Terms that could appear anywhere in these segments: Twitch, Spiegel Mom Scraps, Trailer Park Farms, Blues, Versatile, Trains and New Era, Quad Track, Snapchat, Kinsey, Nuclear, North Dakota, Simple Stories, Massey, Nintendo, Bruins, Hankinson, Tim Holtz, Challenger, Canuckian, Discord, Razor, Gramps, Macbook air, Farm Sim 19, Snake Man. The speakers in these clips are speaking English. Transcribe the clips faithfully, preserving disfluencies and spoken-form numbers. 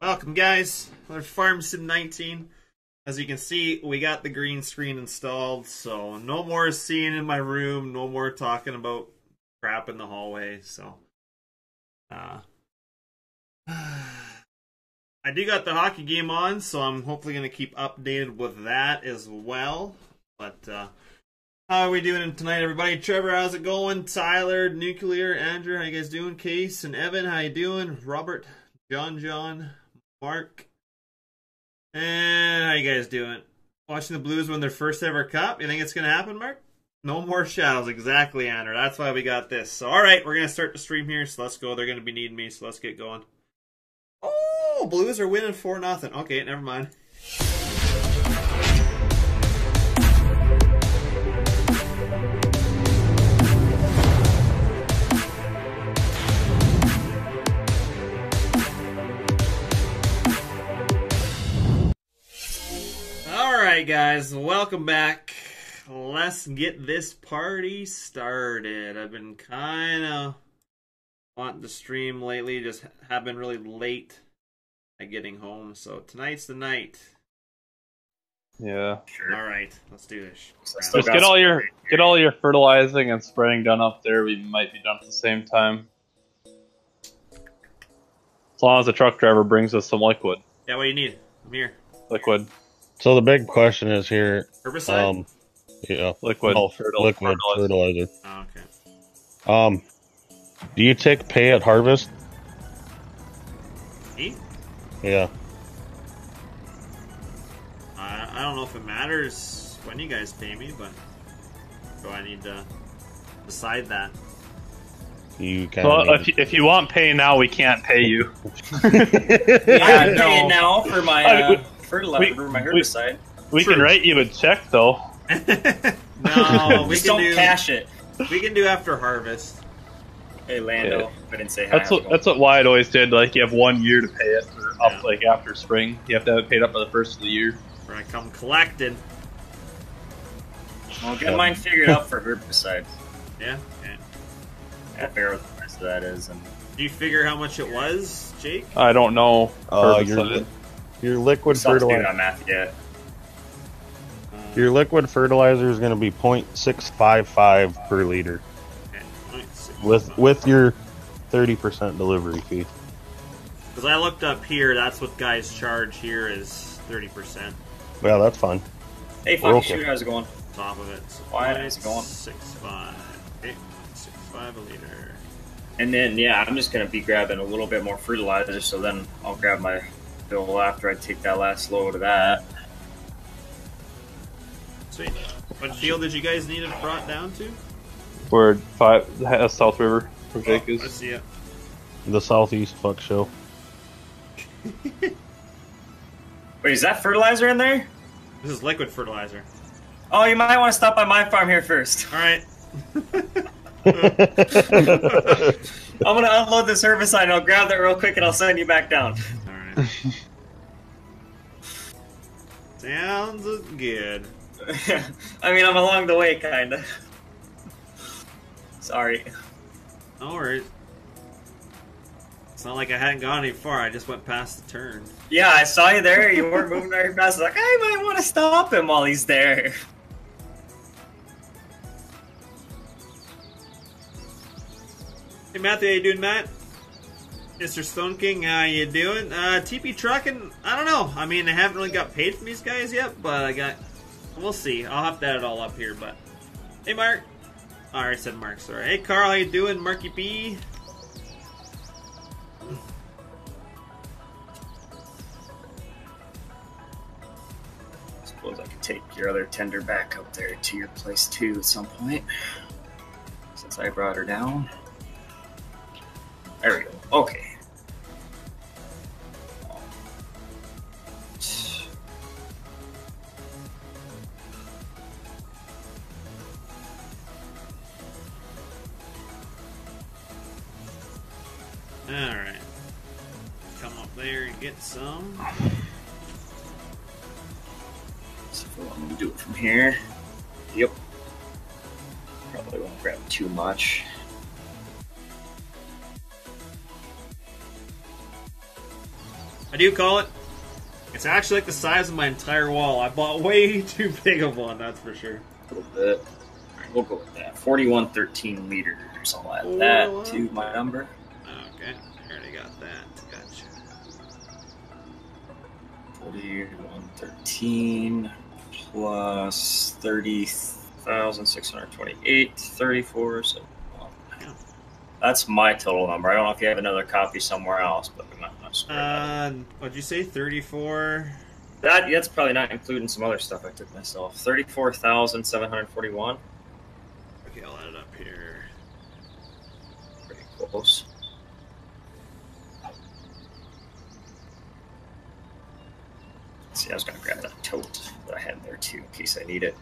Welcome, guys. We're Farm Sim nineteen. As you can see, we got the green screen installed, so no more seeing in my room, no more talking about crap in the hallway, so... Uh, I do got the hockey game on, so I'm hopefully going to keep updated with that as well. But, uh, how are we doing tonight, everybody? Trevor, how's it going? Tyler, Nuclear, Andrew, how you guys doing? Case and Evan, how you doing? Robert, John John, Mark. And how you guys doing? Watching the Blues win their first ever cup. You think it's going to happen, Mark? No more shadows. Exactly, Andrew. That's why we got this. So, all right, we're going to start the stream here, so let's go. They're going to be needing me, so let's get going. Oh, Blues are winning four nothing. Okay, never mind. Alright guys, welcome back. Let's get this party started. I've been kind of wanting to stream lately, just have been really late at getting home, so tonight's the night. Yeah. Sure. Alright, let's do this. So just get all your get all your fertilizing and spraying done up there. We might be done at the same time. As long as the truck driver brings us some liquid. Yeah, what do you need? I'm here. Liquid. So the big question is here. Herbicide? Um, yeah. Liquid. Oh, fertile, liquid fertilizer. fertilizer. Oh, okay. Um, do you take pay at harvest? Me? Yeah. I, I don't know if it matters when you guys pay me, but so I need to decide that. You can. Well, if you, if you want pay now, we can't pay you. yeah, I'm paying now for my. Uh... I mean, We, my herbicide. we, we can write you a check though. No, we can don't do, cash it. We can do after harvest. Hey Lando, yeah. I didn't say hi. That's what, that's what Wyatt always did. Like you have one year to pay it, or up yeah. like after spring, you have to have it paid up by the first of the year. Or I come collected. Well, get yeah. mine figured out for herbicides. Yeah. Okay. I figure out what the price of that is. And... Do you figure how much it was, Jake? I don't know. Uh, herbicide. Your liquid fertilizer. On math yet. Um, Your liquid fertilizer is going to be zero point six five five per liter, okay, with with your thirty percent delivery fee. Because I looked up here, that's what guys charge here is thirty percent. Well, that's fine. Hey, fuck okay. shoot, how's it going? Top of it. So Why is it going? six five. eight point six five a liter. And then yeah, I'm just going to be grabbing a little bit more fertilizer, so then I'll grab my. Bill after I take that last load of that. Sweet. What field did you guys need it brought down to? We're five South River for Jake is. I see it. The Southeast fuck show. Wait, is that fertilizer in there? This is liquid fertilizer. Oh, you might want to stop by my farm here first. All right. I'm gonna unload this herbicide. And I'll grab that real quick and I'll send you back down. Sounds good. I mean, I'm along the way, kinda. Sorry. No worries. It's not like I hadn't gone any far, I just went past the turn. Yeah, I saw you there, you weren't moving very fast. I was like, I might want to stop him while he's there. Hey Matthew, how you doing, Matt? Mister Stone King, how you doing? Uh, T P Trucking, I don't know. I mean, I haven't really got paid from these guys yet, but I got... We'll see. I'll have that all up here, but... Hey, Mark. Oh, I said Mark, sorry. Hey, Carl, how you doing? Marky B. I suppose I could take your other tender back up there to your place, too, at some point. Since I brought her down. There we go. Okay. All right. Come up there and get some. So I'm gonna do it from here. Yep. Probably won't grab too much. I do call it. It's actually like the size of my entire wall. I bought way too big of one, that's for sure. A little bit. All right, we'll go with that. forty-one thirteen liters or something like oh, that wow. to my number. Okay, I already got that. Gotcha. forty-one thirteen plus thirty thousand six hundred twenty-eight, thirty-four, so that's my total number. I don't know if you have another copy somewhere else, but I'm not, not sure. Uh, what'd you say, thirty-four? That that's probably not including some other stuff I took myself. Thirty-four thousand seven hundred forty-one. Okay, I'll add it up here. Pretty close. See, I was gonna grab that tote that I had there too, in case I need it.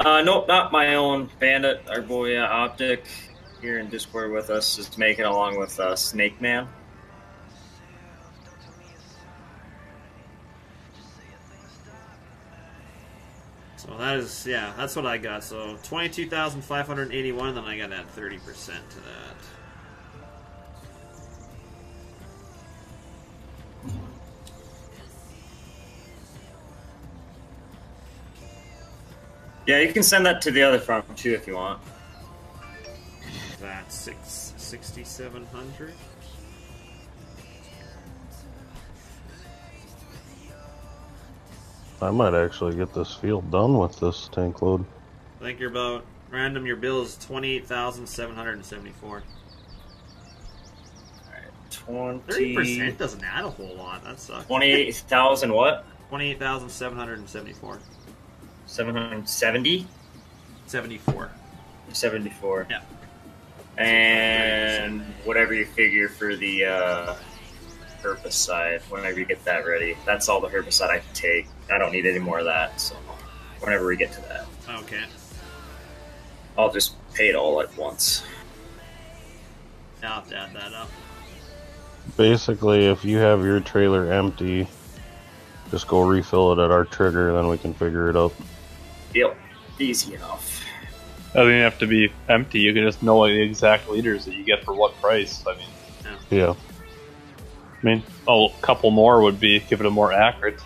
Uh, nope, not my own. Bandit, our boy uh, Optic, here in Discord with us, is making along with uh, Snake Man. So that is, yeah, that's what I got. So twenty-two thousand five hundred eighty-one, then I got to add thirty percent to that. Yeah, you can send that to the other farm too if you want. That's six sixty-seven hundred. I might actually get this field done with this tank load. I think you're about random. Your bill is twenty-eight thousand seven hundred and seventy-four. All right, twenty. Thirty percent doesn't add a whole lot. That sucks. Twenty-eight thousand what? Twenty-eight thousand seven hundred and seventy-four. seven hundred seventy? seventy-four. seventy-four. Yeah. And whatever you figure for the uh, herbicide, whenever you get that ready. That's all the herbicide I can take. I don't need any more of that, so whenever we get to that. Okay. I'll just pay it all at once. I'll have to add that up. Basically, if you have your trailer empty, just go refill it at our trigger, then we can figure it out. Yep, easy enough. It doesn't even have to be empty. You can just know the exact liters that you get for what price. I mean, yeah. yeah. I mean, a couple more would be give it a more accurate.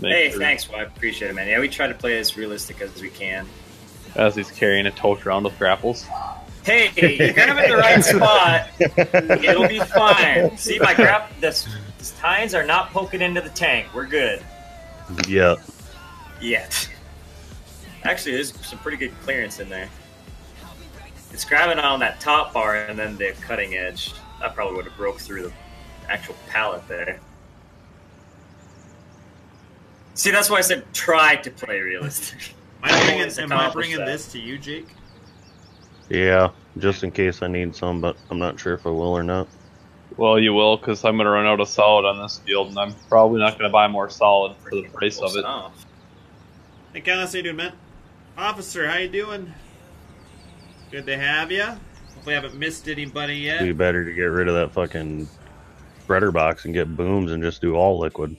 Make hey, sure. Thanks. Well, I appreciate it, man. Yeah, we try to play as realistic as we can. As he's carrying a tote around with grapples. Hey, you're kind of in the right spot. It'll be fine. See, my grap, the tines are not poking into the tank. We're good. Yeah. Yeah. Actually, there's some pretty good clearance in there. It's grabbing on that top bar and then the cutting edge. I probably would have broke through the actual pallet there. See, that's why I said try to play realistic. Am I bringing, am I bringing this to you, Jake? Yeah, just in case I need some, but I'm not sure if I will or not. Well, you will, because I'm going to run out of solid on this field, and I'm probably not going to buy more solid for the price of it. Off. Hey, Cal, how you doing, man? Officer, how you doing? Good to have you. Hopefully I haven't missed anybody yet. It'd be better to get rid of that fucking spreader box and get booms and just do all liquid.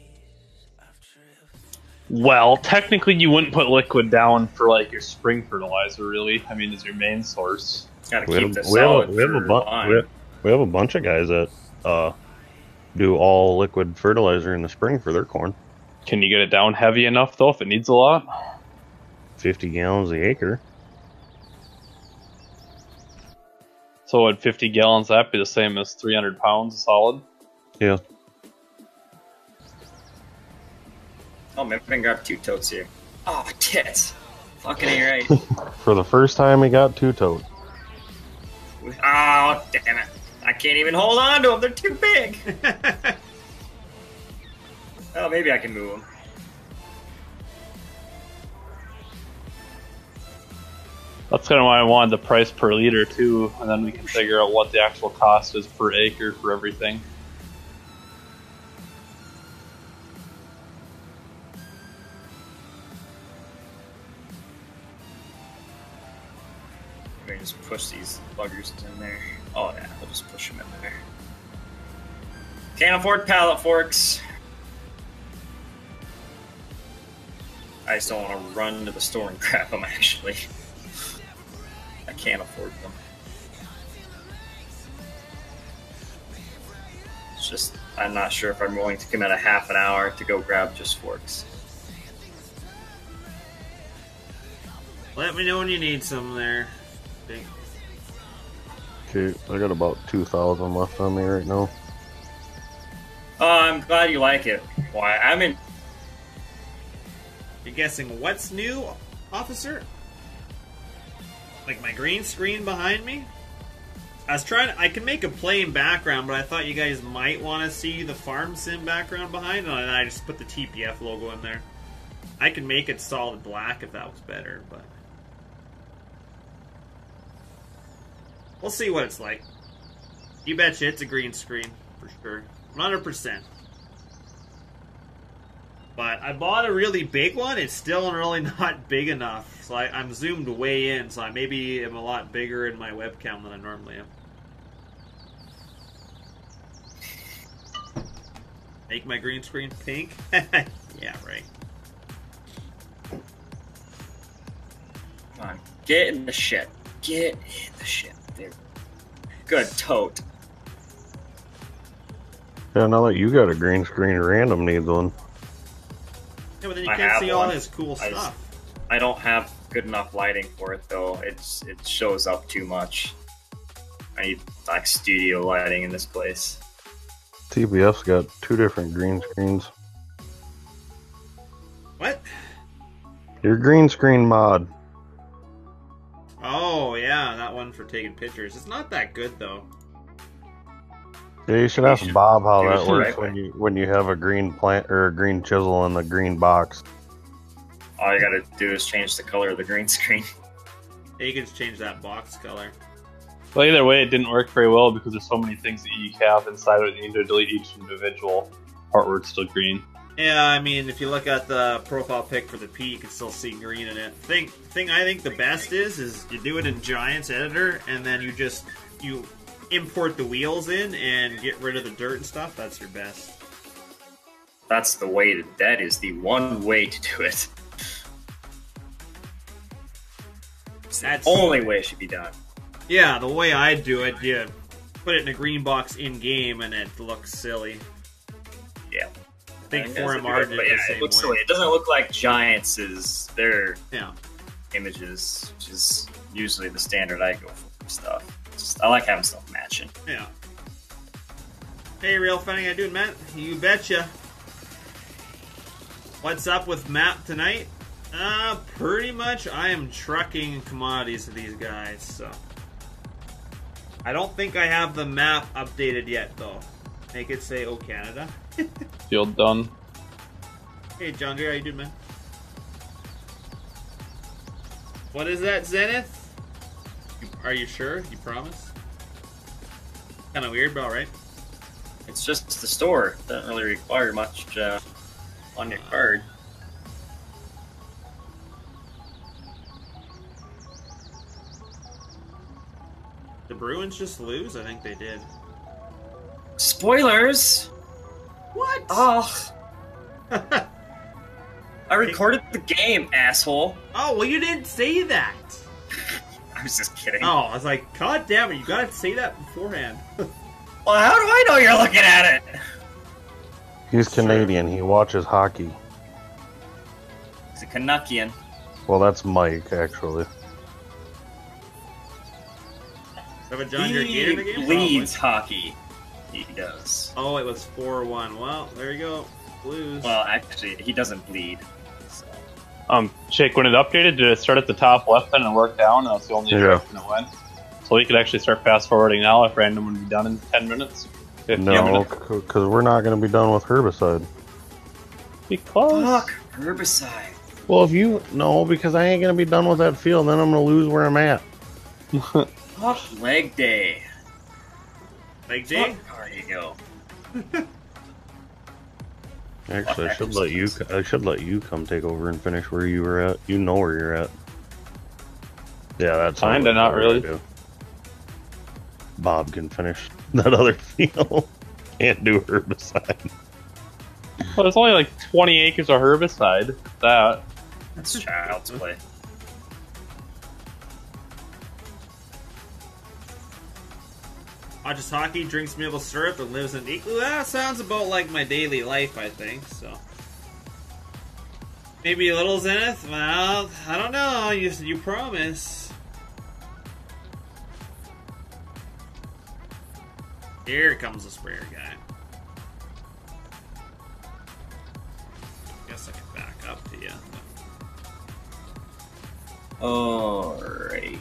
Well, technically you wouldn't put liquid down for, like, your spring fertilizer, really. I mean, it's your main source. Gotta we keep have, this we solid have, we, have a we, have, we have a bunch of guys that uh, do all liquid fertilizer in the spring for their corn. Can you get it down heavy enough, though, if it needs a lot? fifty gallons an acre. So at fifty gallons, that'd be the same as three hundred pounds of solid? Yeah. Oh, maybe I can grab two totes here. Oh, tits. Fucking ain't right. For the first time, we got two totes. Oh, damn it. I can't even hold on to them. They're too big. Oh, maybe I can move them. That's kind of why I wanted the price per liter, too. And then we can figure out what the actual cost is per acre for everything. Just push these buggers in there. Oh yeah, we'll just push them in there. Can't afford pallet forks. I just don't want to run to the store and grab them, actually. I can't afford them. just I'm not sure if I'm willing to commit a half an hour to go grab just forks. Let me know when you need some there. Big. Okay, I got about two thousand left on me right now. Oh, I'm glad you like it. Why? I'm in. You're guessing what's new, officer? Like my green screen behind me? I was trying to, I can make a plain background, but I thought you guys might want to see the Farm Sim background behind, and I just put the T P F logo in there. I can make it solid black if that was better, but we'll see what it's like. You betcha it's a green screen, for sure. one hundred percent. But I bought a really big one. It's still really not big enough. So I, I'm zoomed way in, so I maybe am a lot bigger in my webcam than I normally am. Make my green screen pink? Yeah, right. Come on, get in the shit. Get in the shit, dude. Good tote. Yeah, now that you got a green screen, Random needs one. Yeah, but then you I can't see one. all his cool I stuff. Just, I don't have good enough lighting for it, though. It's It shows up too much. I need, like, studio lighting in this place. T B F's got two different green screens. What? Your green screen mod. Oh, yeah, that one for taking pictures. It's not that good, though. Yeah, you should ask Bob how that works when you when you have a green plant or a green chisel in the green box. All you gotta do is change the color of the green screen. Yeah, you can just change that box color. Well, either way, it didn't work very well because there's so many things that you have inside of it. You need to delete each individual artwork's still green. Yeah, I mean, if you look at the profile pic for the P, you can still see green in it. Thing thing I think the best is is you do it in Giants Editor and then you just you. import the wheels in and get rid of the dirt and stuff. That's your best. That's the way to, that is the one way to do it. It's That's the only way it should be done. Yeah, the way I do it, you put it in a green box in game and it looks silly. Yeah. I think four M R did the same way. Silly. It doesn't look like Giants is their yeah. images, which is usually the standard I go for stuff. I like having stuff matching. Yeah. Hey, Real Funny, how you doing, Matt? You betcha. What's up with Matt tonight? Uh, pretty much I am trucking commodities to these guys, so. I don't think I have the map updated yet, though. Make it say, oh, Canada. Field done. Hey, John Deere, how you doing, man? What is that, Zenith? Are you sure? You promise? Kind of weird, but alright. It's just the store. It doesn't really require much uh, on your uh, card. The Bruins just lose? I think they did. Spoilers! What? Oh. I recorded the game, asshole. Oh, well, you didn't say that. I was just kidding. Oh, I was like, God damn it, you gotta say that beforehand. Well, how do I know you're looking at it? He's Canadian, he watches hockey. He's a Canuckian. Well, that's Mike, actually. He bleeds hockey. He does. Oh, it was four one. Well, there you go. Blues. Well, actually, he doesn't bleed. Um, Jake, when it updated, did it start at the top left then and work down? That's the only direction yeah. it went. So we could actually start fast-forwarding now if Random would be done in ten minutes. No, because we're not going to be done with herbicide. Because? Fuck, herbicide. Well, if you... No, because I ain't going to be done with that field, then I'm going to lose where I'm at. Fuck leg day. Leg day? There you go. Actually, I should let you. I should let you come take over and finish where you were at. You know where you're at. Yeah, that's kinda not really. Bob can finish that other field and do herbicide. Well, it's only like twenty acres of herbicide. That that's child's play. Watches hockey, drinks maple syrup, and lives in an igloo. That sounds about like my daily life, I think, so. Maybe a little Zenith? Well, I don't know. You, you promise. Here comes the sprayer guy. Guess I can back up to you. Alright.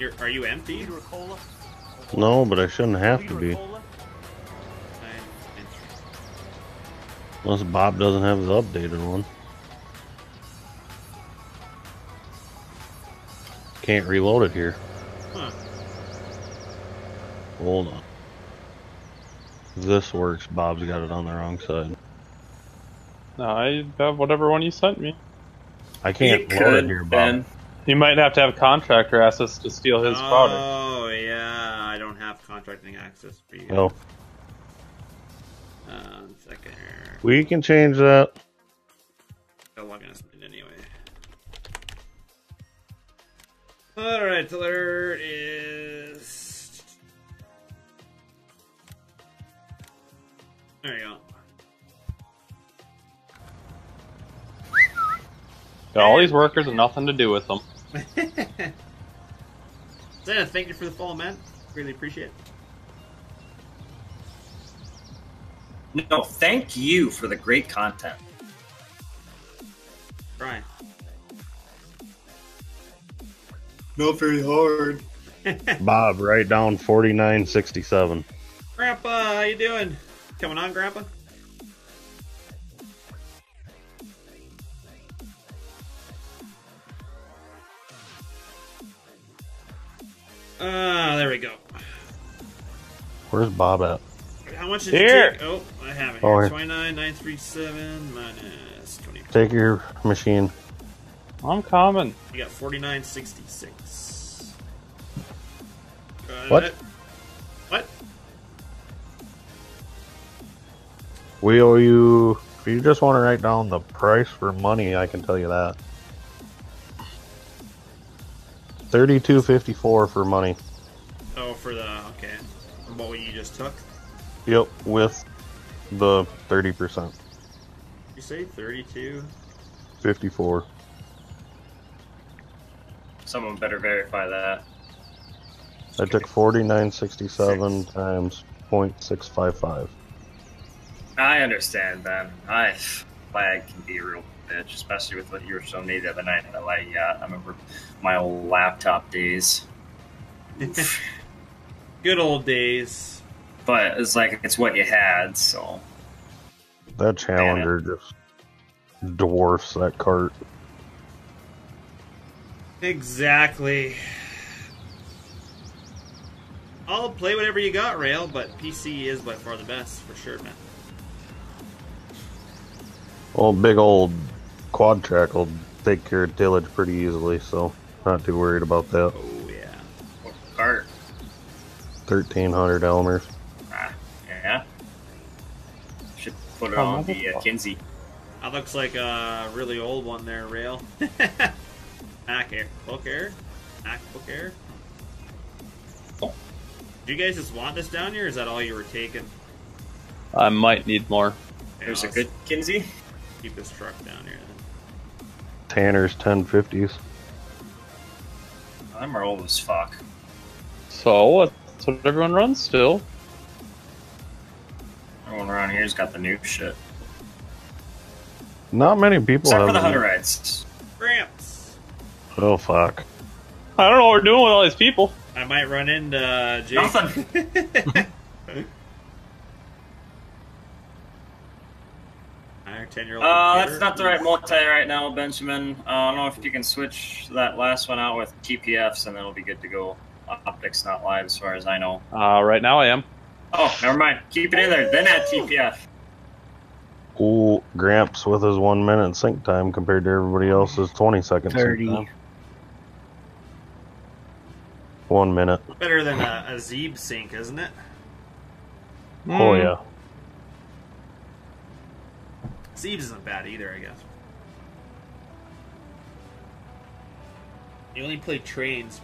You're, are you empty? No, but I shouldn't have to be. Unless Bob doesn't have his updated one. Can't reload it here. Huh. Hold on. If this works, Bob's got it on the wrong side. No, I have whatever one you sent me. I can't it load could, it here, Bob. Ben. You might have to have contractor access to steal his oh, product. Oh, yeah. I don't have contracting access for you. No. Uh, second here. We can change that. I'll log in anyway. Alright, alert is... There you go. Got all these workers and nothing to do with them. Zena, thank you for the follow, man. Really appreciate it. No, thank you for the great content. Brian. Not very hard. Bob, right down forty-nine sixty-seven. Grandpa, how you doing? Coming on, Grandpa? Ah, uh, there we go. Where's Bob at? How much did here. You take? Oh, I have it. Here. twenty-nine nine thirty-seven minus twenty. Take your machine. I'm coming. You got forty-nine sixty-six. Got what? It. What? We owe you. If you just want to write down the price for money, I can tell you that. Thirty-two fifty-four for money. Oh, for the okay. What you just took? Yep, with the thirty percent. You say thirty-two fifty-four. Someone better verify that. I okay. took forty-nine sixty-seven Six. times point six five five. I understand that. I flag can be real. Bitch, especially with what you were showing me the other night. That like, yeah, I remember my old laptop days. Good old days. But it's like it's what you had, so. That Challenger Man. just dwarfs that cart. Exactly. I'll play whatever you got, Rail. But P C is by far the best for sure, man. Well, big old. Quad Track will take care of tillage pretty easily, so not too worried about that. Oh, yeah. What cart? thirteen hundred Elmers. Ah, yeah. Should put it oh, on the uh, Kinsey. That looks like a really old one there, Rail. Macbook air? Macbook air? Oh. Do you guys just want this down here, or is that all you were taking? I might need more. Yeah, There's let's... a good Kinsey. Keep this truck down here. Tanner's ten fifties. I'm old as fuck. So, that's what everyone runs still. Everyone around here's got the new shit. Not many people Except have. Except for the hunter rides. Gramps! Oh, fuck. I don't know what we're doing with all these people. I might run into Jake. Nothing! ten-year-old uh, computer. That's not the right multi right now, Benjamin. Uh, I don't know if you can switch that last one out with T P Fs and it'll be good to go. Optic's not live as far as I know. Uh, right now I am. Oh, never mind. Keep it in there, then add T P F. Ooh, Gramps with his one minute sync time compared to everybody else's twenty seconds. thirty. One minute. Better than a, a Zeeb sync, isn't it? Oh, mm. yeah. Zeebs isn't bad either, I guess. You only play trains.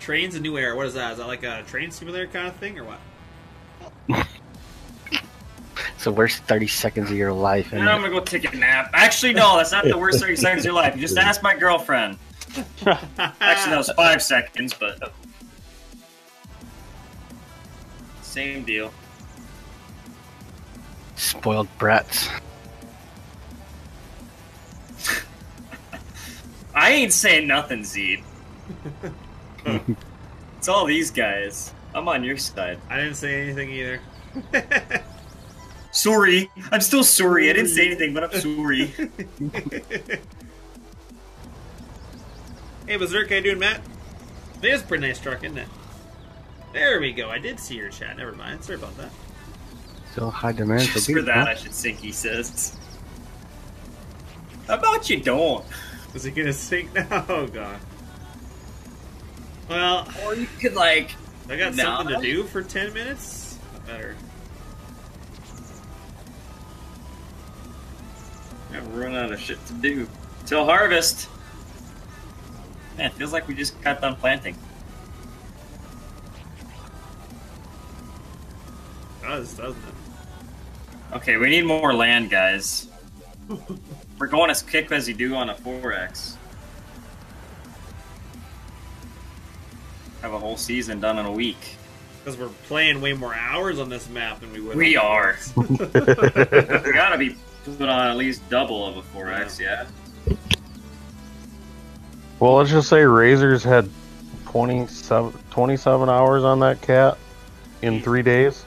Trains and New Era. What is that? Is that like a train simulator kind of thing, or what? It's the worst thirty seconds of your life. And I'm gonna go take a nap. Actually, no, that's not the worst thirty seconds of your life. You just ask my girlfriend. Actually, that was five seconds, but same deal. Spoiled brats. I ain't saying nothing, Zed. It's all these guys. I'm on your side. I didn't say anything either. Sorry. I'm still sorry. I didn't say anything, but I'm sorry. Hey, Berserk, how you doing, Matt? It is a pretty nice truck, isn't it? There we go. I did see your chat. Never mind. Sorry about that. So high demand for, for that, huh? I should sink, he says. How about you don't? Is he gonna sink now? Oh god. Well, or you could like. I got nah. something to do for ten minutes. Not better. I've run out of shit to do till harvest. Man, it feels like we just got done planting. Does doesn't it? Okay, we need more land, guys. We're going as quick as you do on a four X. Have a whole season done in a week. Because we're playing way more hours on this map than we would. We are. We gotta be put on at least double of a four X, yeah. yeah. Well, let's just say Razor's had twenty-seven, twenty-seven hours on that cat in three days.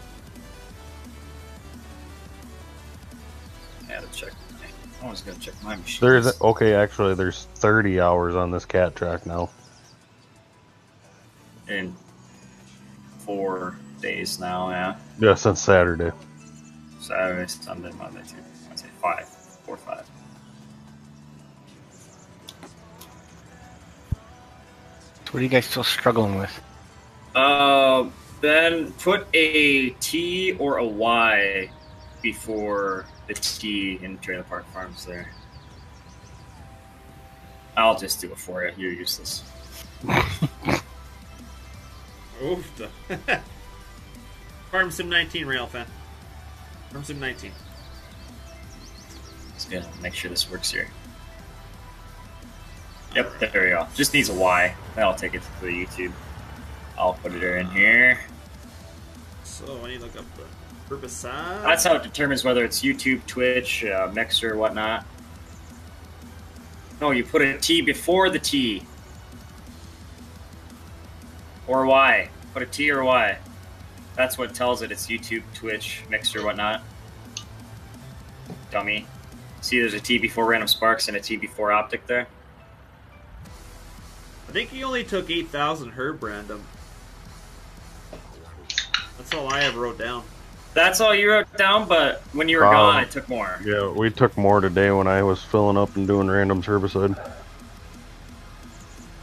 Gonna check my machine. There's okay, actually, there's thirty hours on this cat track now. In four days now, yeah. Yeah, since Saturday. Saturday, Sunday, Monday, Tuesday, Wednesday, five, four, five. What are you guys still struggling with? Uh, then put a T or a Y before the T in Trailer Park Farms there. I'll just do it for you. You're useless. Oof. Farm Sim nineteen, rail fan. Farm Sim nineteen. Let's go make sure this works here. Yep, right. There we go. Just needs a Y. Then I'll take it to the YouTube. I'll put it in here. So I need to look up the herbicide. That's how it determines whether it's YouTube, Twitch, uh, Mixer, whatnot. No, you put a T before the T. Or Y. Put a T or Y. That's what tells it it's YouTube, Twitch, Mixer, whatnot. Dummy. See, there's a T before Random Sparks and a T before Optic there. I think he only took eight thousand herb random. That's all I ever wrote down. That's all you wrote down, but when you were um, gone, I took more. Yeah, we took more today when I was filling up and doing random herbicide.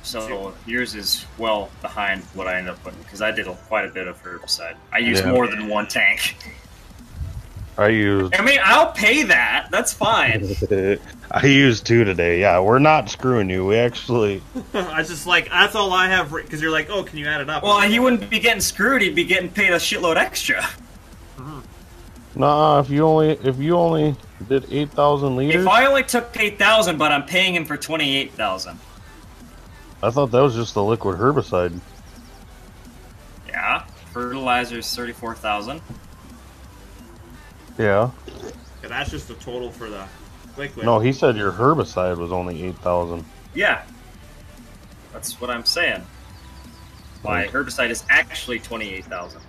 So yours is well behind what I ended up putting, because I did a, quite a bit of herbicide. I used yeah. more than one tank. I used... I mean, I'll pay that. That's fine. I used two today. Yeah, we're not screwing you. We actually... I was just like, that's all I have, because you're like, oh, can you add it up? Well, he wouldn't be getting screwed. He'd be getting paid a shitload extra. Nah, if you only if you only did eight thousand liters. If I only took eight thousand, but I'm paying him for twenty eight thousand. I thought that was just the liquid herbicide. Yeah, fertilizer's thirty four thousand. Yeah. Yeah. That's just the total for the liquid. No, he said your herbicide was only eight thousand. Yeah, that's what I'm saying. My herbicide is actually twenty eight thousand.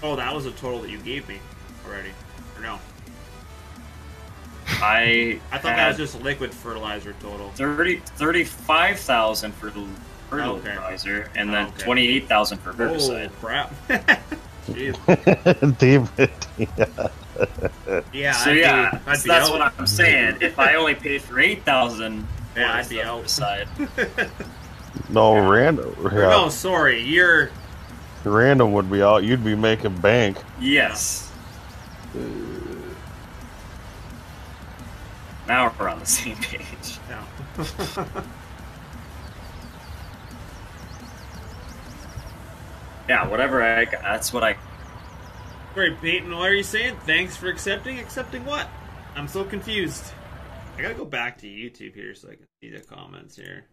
Oh, that was a total that you gave me already, or no? I I thought that was just liquid fertilizer total. thirty-five thousand for fertilizer, okay. and then oh, okay. twenty-eight thousand for herbicide. Oh crap! Jeez. David, yeah. yeah. So I'd yeah, be, I'd so that's out. What I'm saying. If I only paid for eight thousand, yeah, I'd be out. Herbicide. No, yeah. Random. Yeah. No, sorry, you're. Random would be out. You'd be making bank. Yes. Uh, Now we're on the same page. Yeah. Yeah, whatever I got, that's what I... Great, Peyton, what are you saying? Thanks for accepting. Accepting what? I'm so confused. I gotta go back to YouTube here so I can see the comments here.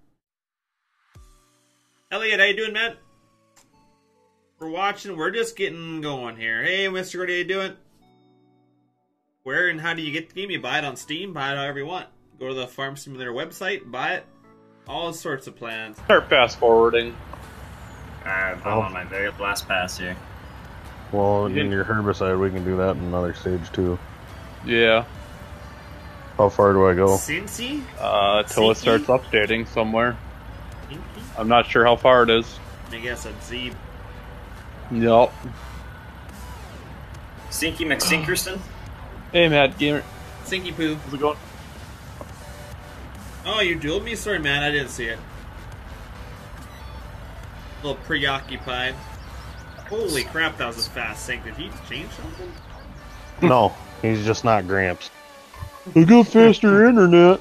Elliot, how you doing, man? We're watching. We're just getting going here. Hey, Mister Gordy, how you doing? Where and how do you get the game? You buy it on Steam. Buy it however you want. Go to the Farm Simulator website. Buy it. All sorts of plans. Start fast forwarding. Alright, I'm oh. on my very last pass here. Well, you in your herbicide, we can do that in another stage too. Yeah. How far do I go? Cincy? Uh, till it starts updating somewhere. Cincy? I'm not sure how far it is. I guess a Z. Nope. Sinky McSinkerson? Hey, Matt Gamer. Sinky Poo. How's it going? Oh, you dueled me? Sorry, man, I didn't see it. A little preoccupied. Holy crap, that was a fast sink. Did he change something? No, he's just not Gramps. I got faster internet.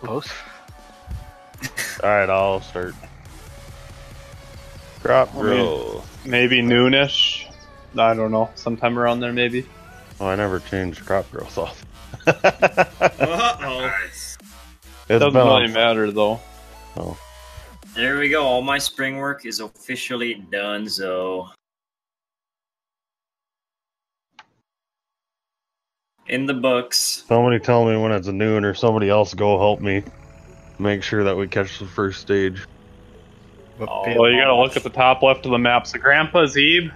Post. Alright, I'll start. Crop grow. I mean, maybe noonish. I don't know. Sometime around there, maybe. Oh, I never changed crop growth off. Uh-oh. It doesn't really matter, though. Oh. There we go. All my spring work is officially done, so. In the books. Somebody tell me when it's noon, or somebody else go help me make sure that we catch the first stage. Oh, well, you gotta look at the top left of the map. So, Grandpa Zeeb.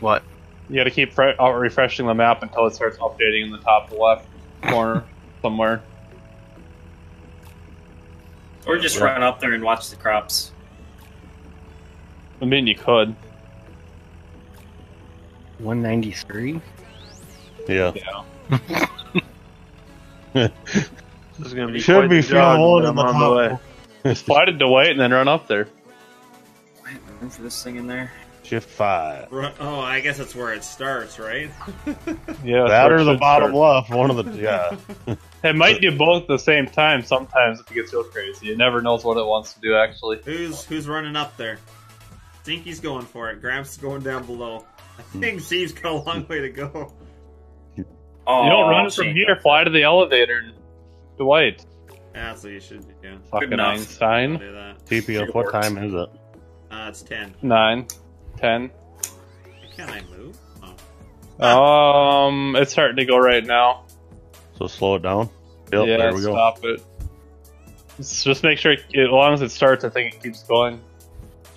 What? You gotta keep fre out refreshing the map until it starts updating in the top left corner somewhere. Or just yeah. run up there and watch the crops. I mean, you could. one ninety-three? Yeah. Yeah. This is gonna be Should be feeling old on the top. Slide it to white and then run up there. Wait, room for this thing in there. Shift five. Oh, I guess that's where it starts, right? Yeah. That or the bottom left, one of the yeah. It might do both at the same time sometimes if it gets real crazy. It never knows what it wants to do actually. Who's who's running up there? Stinky's going for it. Gramps is going down below. I think Steve's got a long way to go. Oh, you don't run it from here. Fly to the elevator and to white. Yeah, that's what you should do. Yeah. Fucking Einstein. T P F, what time is it? Uh, it's ten. Nine. Ten. Can I move? Oh. Um, it's starting to go right now. So slow it down? Yep, yeah, there we go. Stop it. Just make sure, it, as long as it starts, I think it keeps going.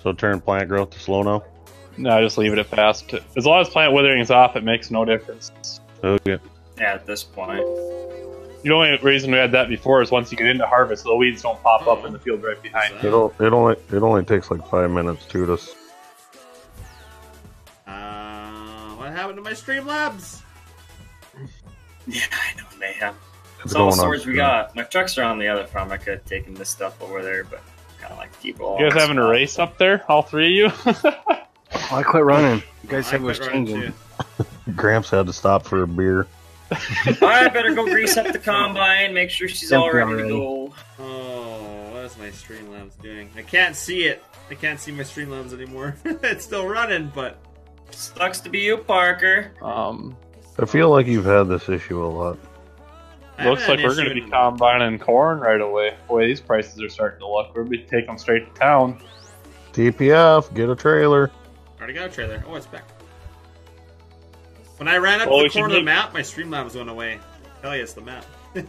So turn plant growth to slow now? No, just leave it at fast. As long as plant withering is off, it makes no difference. Okay. Yeah, at this point. The only reason we had that before is once you get into harvest, the weeds don't pop up in the field right behind you. It'll, it only it only takes like five minutes to just. Uh, what happened to my Streamlabs? Yeah, I know, mayhem. That's all the storage we got. My trucks are on the other farm. I could have taken this stuff over there, but kind of like keep it all. You guys having a race up there? All three of you? Oh, I quit running. You guys said it was changing. Gramps had to stop for a beer. I better go grease up the combine, make sure she's all ready to go. Oh, what is my Streamlabs doing? I can't see it. I can't see my Streamlabs anymore. It's still running, but sucks to be you, Parker. Um, I feel like you've had this issue a lot. Looks like we're going to be combining corn right away. Boy, these prices are starting to look. We're going to take them straight to town. T P F, get a trailer. Already got a trailer. Oh, it's back. When I ran up well, the corner of the map, my Streamlabs went away. Hell yeah, it's the map. Well,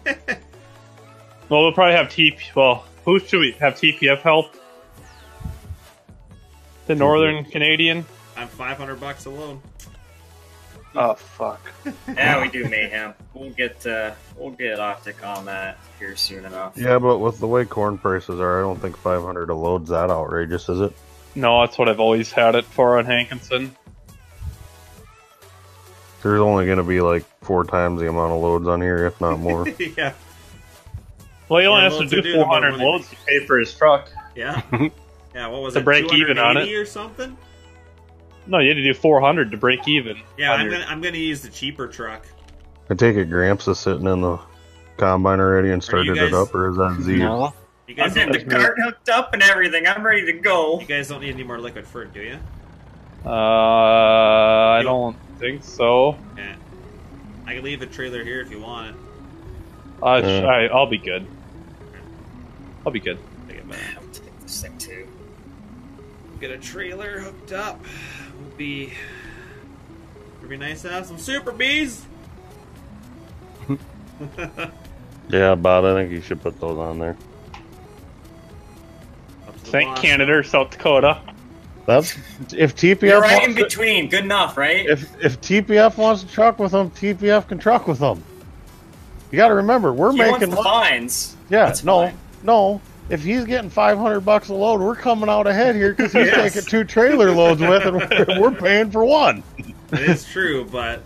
we'll probably have T P F. Well, who should we have T P F help? The Northern Canadian? I'm five hundred bucks alone. Oh, fuck. Yeah, we do mayhem. We'll get uh, we'll get Optic on that here soon enough. Yeah, but with the way corn prices are, I don't think five hundred a load's that outrageous, is it? No, that's what I've always had it for on Hankinson. There's only going to be like four times the amount of loads on here, if not more. Yeah. Well, he only yeah, has to do, do four hundred loads to pay for his truck. Yeah. Yeah, what was to it? To break even on it? Or something? No, you had to do four hundred to break even. Yeah, one hundred. I'm going I'm to use the cheaper truck. I take it Gramps is sitting in the combine already and started guys... it up, or is that Z? No. You guys I'm getting the cart hooked up and everything. I'm ready to go. You guys don't need any more liquid fruit, do you? Uh, I don't think so. Yeah. I can leave the trailer here if you want. Uh, yeah. I, I'll be good. I'll be good. I'll take this thing too. Get a trailer hooked up. We'll be. It'll be nice to have some super bees. Yeah, Bob. I think you should put those on there. Thank Canada, South Dakota. That's if T P F. You're right in between. Good enough, right? If if T P F wants to truck with them, T P F can truck with them. You got to remember, we're he making wants the fines. Yeah, that's no, fine. no. If he's getting five hundred bucks a load, we're coming out ahead here because he's yes. taking two trailer loads with, and we're, we're paying for one. It is true, but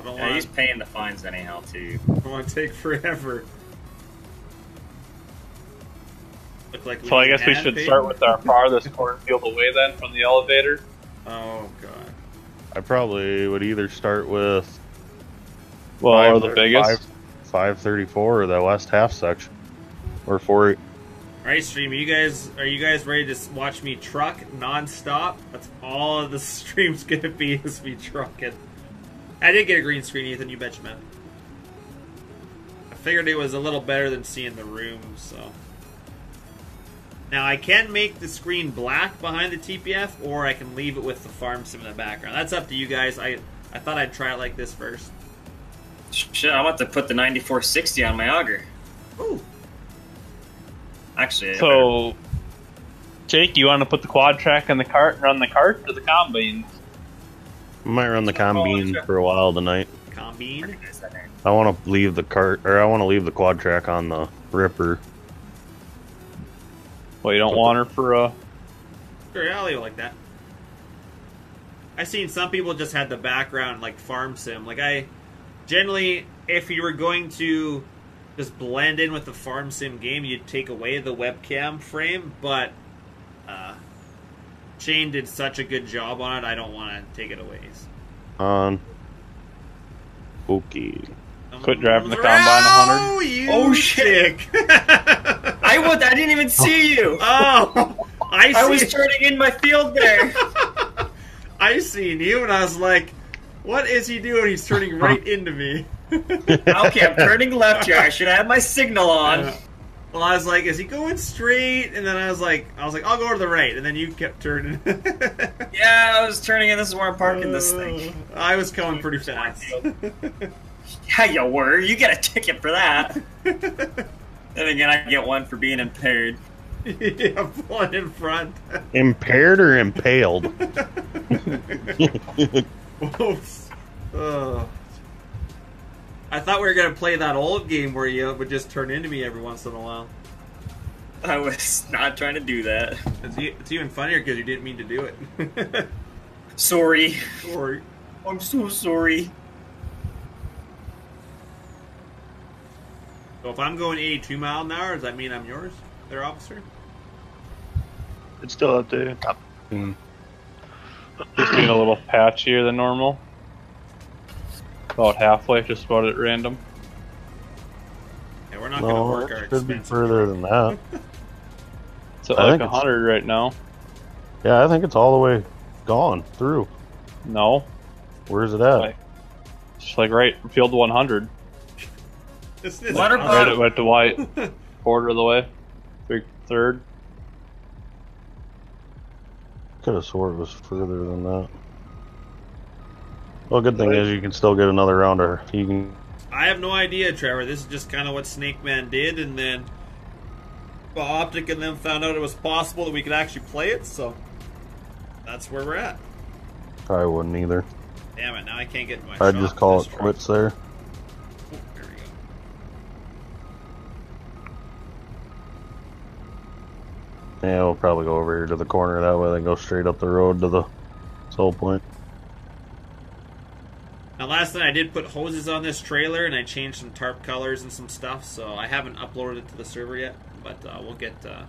I don't yeah, want. He's paying the fines anyhow, too. I want to take forever. Look like so I guess we should paper. start with our farthest cornfield away then from the elevator. Oh god! I probably would either start with well, five, or the biggest. Five, five thirty-four or the last half section, or four. All right, stream. Are you guys, are you guys ready to watch me truck nonstop? That's all of the stream's gonna be is me trucking. I did get a green screen, Ethan. You betcha, man. I figured it was a little better than seeing the room, so. Now I can make the screen black behind the T P F, or I can leave it with the farm sim in the background. That's up to you guys. I I thought I'd try it like this first. Shit, I want to put the ninety-four sixty on my auger. Ooh. Actually, so better... Jake, you want to put the quad track on the cart, run the cart, or the combine? I might run the combine for a while tonight. Combine. I want to leave the cart, or I want to leave the quad track on the ripper. Well, you don't want her for a... Sure, I'll leave it like that. I've seen some people just had the background, like, farm sim. Like, I... Generally, if you were going to just blend in with the farm sim game, you'd take away the webcam frame, but... Uh, Shane did such a good job on it, I don't want to take it away. Um... Okay... Quit driving the combine oh, one hundred. Oh shit! I would. I didn't even see you. Oh, I. I see. was turning in my field there. I seen you, and I was like, "What is he doing? He's turning right into me." Okay, I'm turning left here. I should have my signal on. Uh, well, I was like, "Is he going straight?" And then I was like, "I was like, I'll go to the right." And then you kept turning. Yeah, I was turning, and this is where I'm parking uh, this thing. I was coming pretty fast. Yeah, you were. You get a ticket for that. Then again, I get one for being impaired. Yeah, one in front. Impaired or impaled? Oops. Oh. I thought we were going to play that old game where you would just turn into me every once in a while. I was not trying to do that. It's, it's even funnier because you didn't mean to do it. Sorry. Sorry. I'm so sorry. So if I'm going eighty-two miles an hour, does that mean I'm yours, there, officer? It's still up there. Mm. Just being a little patchier than normal. About halfway, just about at random. Yeah, we're not no, going to work our expenses. It should be further than that. It's at I like one hundred it's... right now. Yeah, I think it's all the way gone through. No. Where's it at? Like, it's like right from field one hundred. Water right, it went to white. Quarter of the way. Big third. Could have swore it was further than that. Well, good thing right. is you can still get another rounder. You can... I have no idea, Trevor. This is just kind of what Snake Man did, and then well, Optic and them found out it was possible that we could actually play it, so that's where we're at. I wouldn't either. Damn it, now I can't get my I'd just call it quits there. Yeah, we'll probably go over here to the corner that way, then go straight up the road to the soul point. Now, last night I did put hoses on this trailer, and I changed some tarp colors and some stuff, so I haven't uploaded it to the server yet, but uh, we'll get... Uh...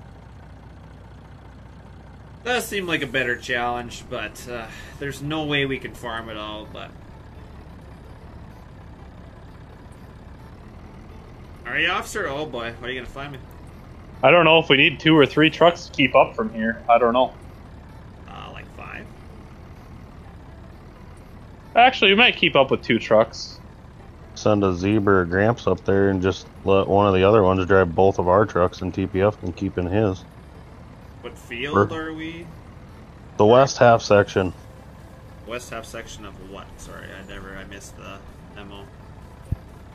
That seemed like a better challenge, but uh, there's no way we can farm it all, but Are you, officer? Oh boy, what are you gonna find me? I don't know if we need two or three trucks to keep up from here. I don't know. Uh, like five? Actually, we might keep up with two trucks. Send a Zebra or Gramps up there and just let one of the other ones drive both of our trucks and T P F can keep in his. What field We're, are we? The west half section. West half section of what? Sorry, I never, I missed the memo.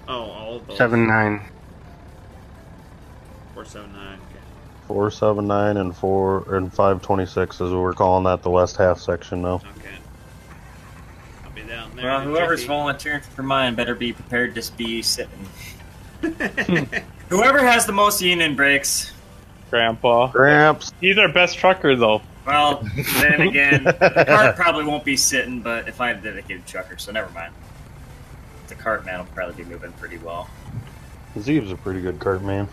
Oh, all of those. seven nine. four seven nine, okay. four seven nine and four and five twenty-six is what we're calling that, the west half section now. Okay. I'll be down there. Well, whoever's volunteering for mine better be prepared to be sitting. Whoever has the most union breaks. Grandpa. Gramps. He's our best trucker, though. Well, then again, the cart probably won't be sitting, but if I have a dedicated trucker, so never mind. The cart man will probably be moving pretty well. Zeeb's a pretty good cart man.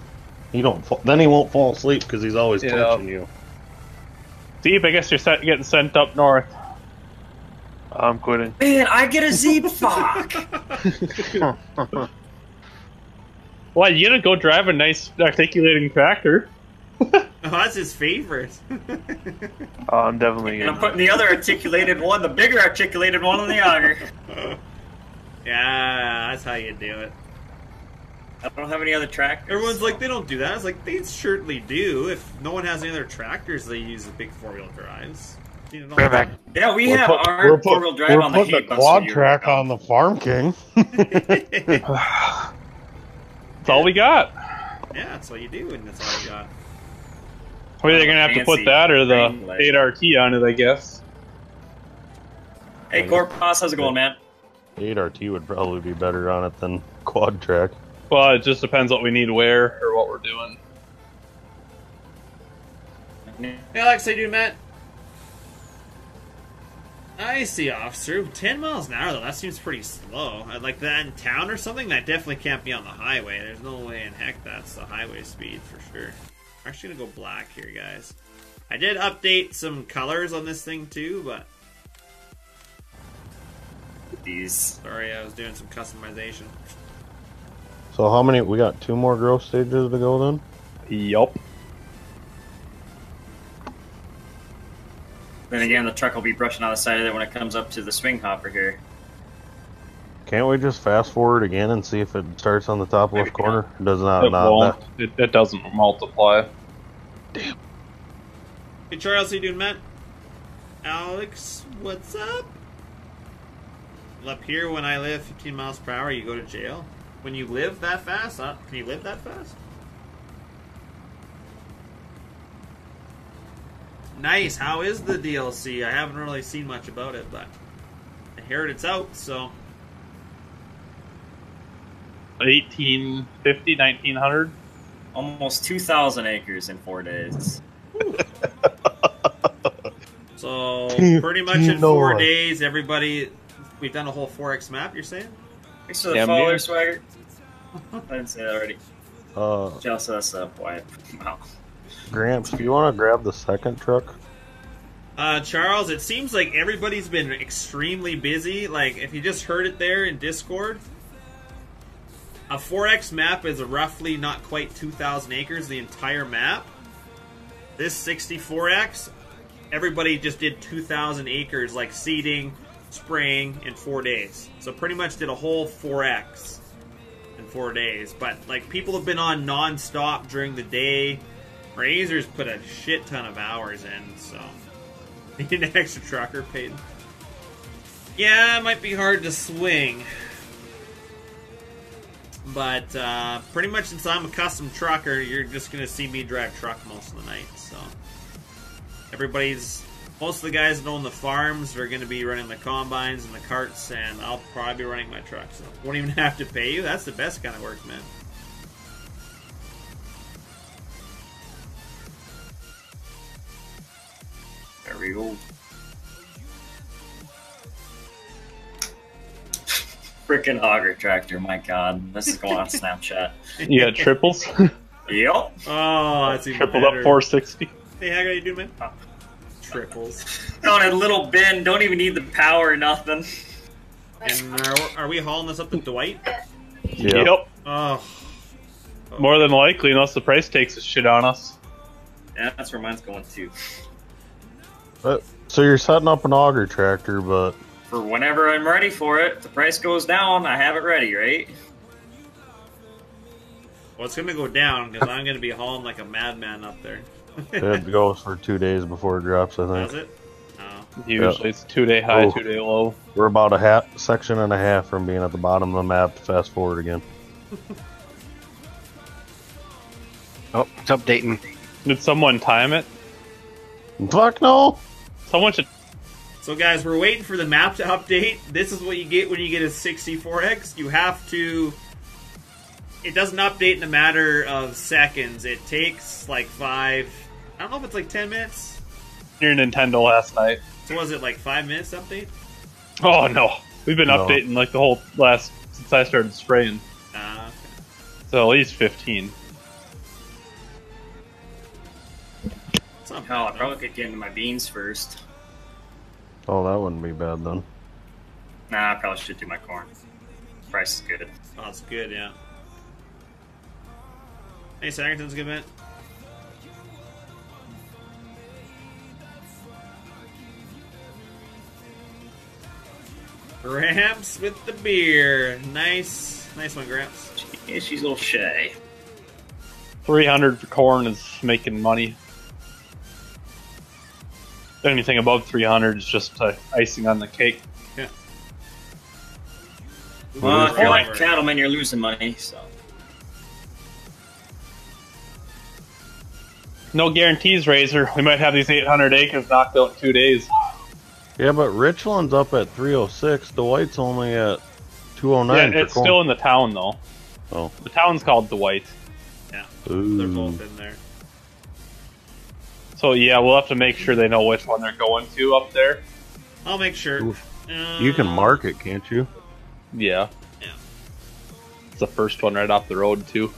He don't fall, then he won't fall asleep because he's always yeah. touching you. Zeeb, I guess you're set, getting sent up north. I'm quitting. Man, I get a Zeeb. Fuck. Well, you gotta go drive a nice articulating tractor. Oh, that's his favorite. Oh, I'm definitely. And I'm putting the other articulated one, the bigger articulated one, on the auger. Yeah, that's how you do it. I don't have any other tractors. Everyone's like, they don't do that. I was like, they certainly do. If no one has any other tractors, they use the big four-wheel drives. You know, right back. Yeah, we we're have put, our four-wheel drive we're on the. We're putting a quad track on the Farm King. That's all we got. Yeah, that's all you do, and that's all we got. Well, they're gonna have to put that or the eight R T on it, I guess. Hey, Corpus, how's it going, man? eight R T would probably be better on it than quad track. Well, it just depends what we need where or what we're doing. Hey, Alex, how you doing, Matt? I see, officer. ten miles an hour, though, that seems pretty slow. I'd like that in town or something? That definitely can't be on the highway. There's no way in heck that's the highway speed for sure. I'm actually gonna go black here, guys. I did update some colors on this thing too, but these. Sorry, I was doing some customization. So how many? We got two more growth stages to go then. Yup. Then again, the truck will be brushing on the side of it when it comes up to the swing hopper here. Can't we just fast forward again and see if it starts on the top left corner? It does not. It not won't. It, it doesn't multiply. Damn. Hey Charles, how you doing, Matt? Alex, what's up? Well, up here, when I live fifteen miles per hour, you go to jail. When you live that fast, huh? Can you live that fast? Nice. How is the D L C? I haven't really seen much about it, but I heard it's out, so. eighteen fifty, nineteen hundred? Almost two thousand acres in four days. So, pretty much in four days, everybody, we've done a whole four X map, you're saying? Thanks for the Damn follower, dude. Swagger. I didn't say that already. Uh, Just us up, Wyatt. Wow. Gramps, do you want to grab the second truck? Uh, Charles, it seems like everybody's been extremely busy. Like, if you just heard it there in Discord, a four X map is roughly not quite two thousand acres, the entire map. This sixty-four X, everybody just did two thousand acres, like seeding, spraying, in four days. So pretty much did a whole four X in four days. But like people have been on non-stop during the day. Razor's put a shit ton of hours in, so need an extra trucker, Peyton. Yeah, it might be hard to swing. But uh, pretty much since I'm a custom trucker, you're just going to see me drive truck most of the night. So everybody's, most of the guys that own the farms are going to be running the combines and the carts, and I'll probably be running my truck. So I won't even have to pay you. That's the best kind of work, man. There we go. Frickin' auger tractor, my god. This is going on Snapchat. You got triples? Yep. Oh, that's even Tripled better. Up four sixty. Hey, how are you doing, man? Oh. Triples. Don't a little bin. Don't even need the power or nothing. And are, are we hauling this up to Dwight? Yep. yep. Oh. Uh-oh. More than likely, unless the price takes a shit on us. Yeah, that's where mine's going to. But, so you're setting up an auger tractor, but... For whenever I'm ready for it, if the price goes down, I have it ready, right? Well, it's going to go down, because I'm going to be hauling like a madman up there. It goes for two days before it drops, I think. Does it? No. Usually yeah. It's two-day high, oh, two-day low. We're about a half, section and a half from being at the bottom of the map to fast forward again. Oh, it's updating. Did someone time it? Fuck no! Someone should... So guys, we're waiting for the map to update. This is what you get when you get a sixty-four X. You have to... It doesn't update in a matter of seconds. It takes like five... I don't know if it's like ten minutes. Your Nintendo last night. So was it like five minutes to update? Oh no. We've been no. updating like the whole last... Since I started spraying. Uh, okay. So at least fifteen. Hell, I probably could get into my beans first. Oh, that wouldn't be bad then. Nah, I probably should do my corn. Price is good. Oh, it's good, yeah. Hey, Sangerton's good, man. Gramps with the beer. Nice, nice one, Gramps. Yeah, she's a little shy. three hundred for corn is making money. Anything above three hundred is just uh, icing on the cake. Yeah. Well, if you're like cattleman, you're losing money, so. No guarantees, Razor. We might have these eight hundred acres knocked out in two days. Yeah, but Richland's up at three oh six. Dwight's only at two oh nine. Yeah, it's corn. Still in the town, though. Oh. The town's called Dwight. Yeah. Ooh. They're both in there. So yeah, we'll have to make sure they know which one they're going to up there. I'll make sure. Uh, you can mark it, can't you? Yeah. Yeah. It's the first one right off the road too.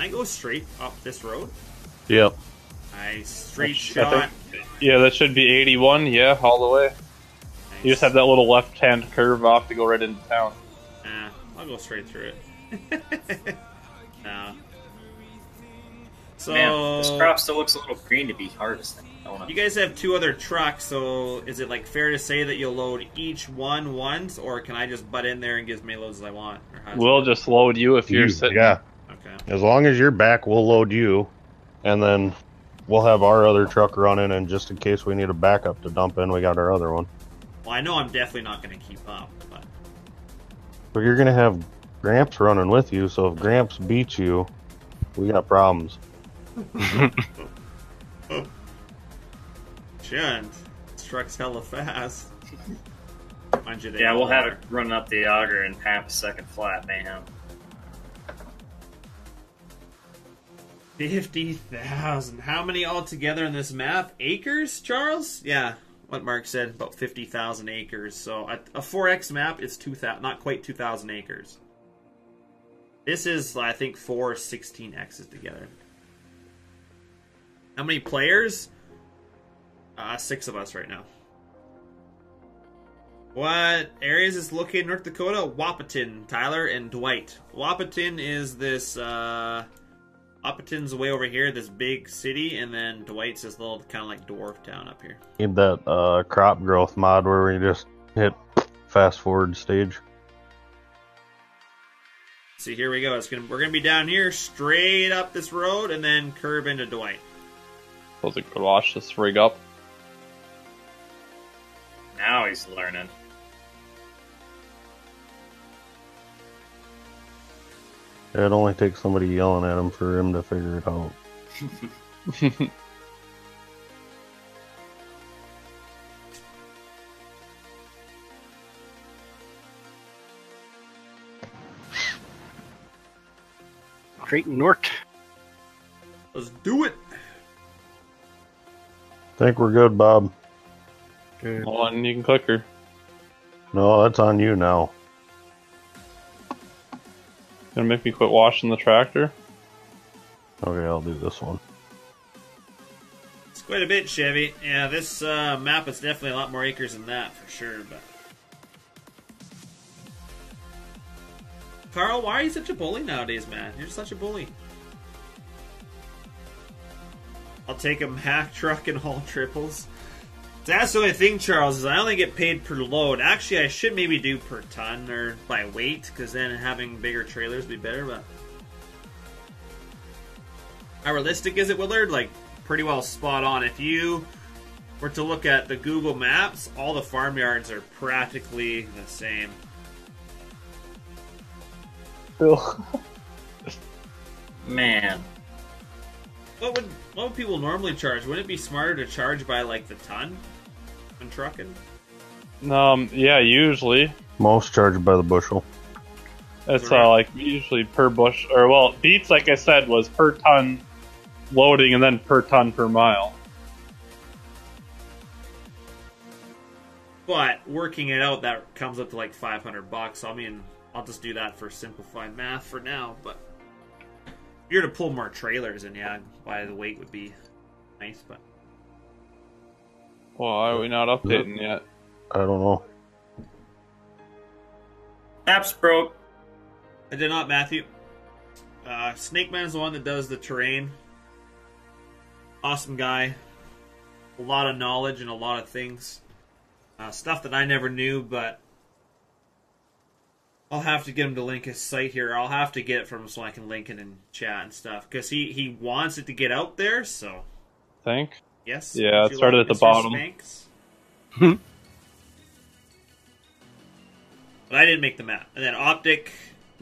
I go straight up this road? Yep. I straight shot. I think, yeah, that should be eighty-one, yeah, all the way. Nice. You just have that little left-hand curve off to go right into town. Nah, I'll go straight through it. Nah. So man, this crop still looks a little green to be harvesting. You guys have two other trucks, so is it like fair to say that you'll load each one once, or can I just butt in there and get as many loads as I want? Or we'll just load you if you're you, sitting. Yeah. Okay. As long as you're back, we'll load you, and then we'll have our other truck running, and just in case we need a backup to dump in, we got our other one. Well, I know I'm definitely not going to keep up, but... But you're going to have Gramps running with you, so if Gramps beats you, we got problems. Gent, this truck's hella fast. Mind you, yeah, we'll have it running up the auger in half a second flat, man. Fifty thousand. How many altogether in this map? Acres, Charles? Yeah, what Mark said about fifty thousand acres. So a four X map is two thousand, not quite two thousand acres. This is, I think, four sixteen X's together. How many players? Uh, six of us right now. What areas is located in North Dakota? Wahpeton, Tyler, and Dwight. Wahpeton is this, uh... Wahpeton's way over here, this big city, and then Dwight's this little kind of like dwarf town up here. Need that uh, crop growth mod where we just hit fast forward stage. See, here we go. It's gonna, we're going to be down here, straight up this road, and then curve into Dwight. Supposed to go wash this rig up. Now he's learning. It only takes somebody yelling at him for him to figure it out. Creighton North. Let's do it. I think we're good, Bob. Good. Hold on, you can click her. No, that's on you now. Gonna make me quit washing the tractor? Okay, I'll do this one. It's quite a bit, Chevy. Yeah, this uh, map is definitely a lot more acres than that, for sure, but... Carl, why are you such a bully nowadays, man? You're such a bully. I'll take a Mack truck and haul triples. That's the only thing, Charles, is I only get paid per load. Actually, I should maybe do per ton or by weight, because then having bigger trailers would be better, but... How realistic is it, Willard? Like, pretty well spot on. If you were to look at the Google Maps, all the farmyards are practically the same. Man. What would, what would people normally charge? Wouldn't it be smarter to charge by, like, the ton when trucking? Um, yeah, usually. Most charge by the bushel. That's how, like, usually per bush, or, well, Beats, like I said, was per ton loading and then per ton per mile. But working it out, that comes up to, like, five hundred bucks. I mean, I'll just do that for simplified math for now, but... If you were to pull more trailers, and yeah, by the weight would be nice, but... Well, why are we not updating yet? I don't know. App's broke. I did not, Matthew. Uh, Snake Man is the one that does the terrain. Awesome guy. A lot of knowledge and a lot of things. Uh, stuff that I never knew, but... I'll have to get him to link his site here. I'll have to get it from him so I can link it in chat and stuff. Because he, he wants it to get out there, so... Thank. Yes? Yeah, it started like at the bottom. But I didn't make the map. And then Optic...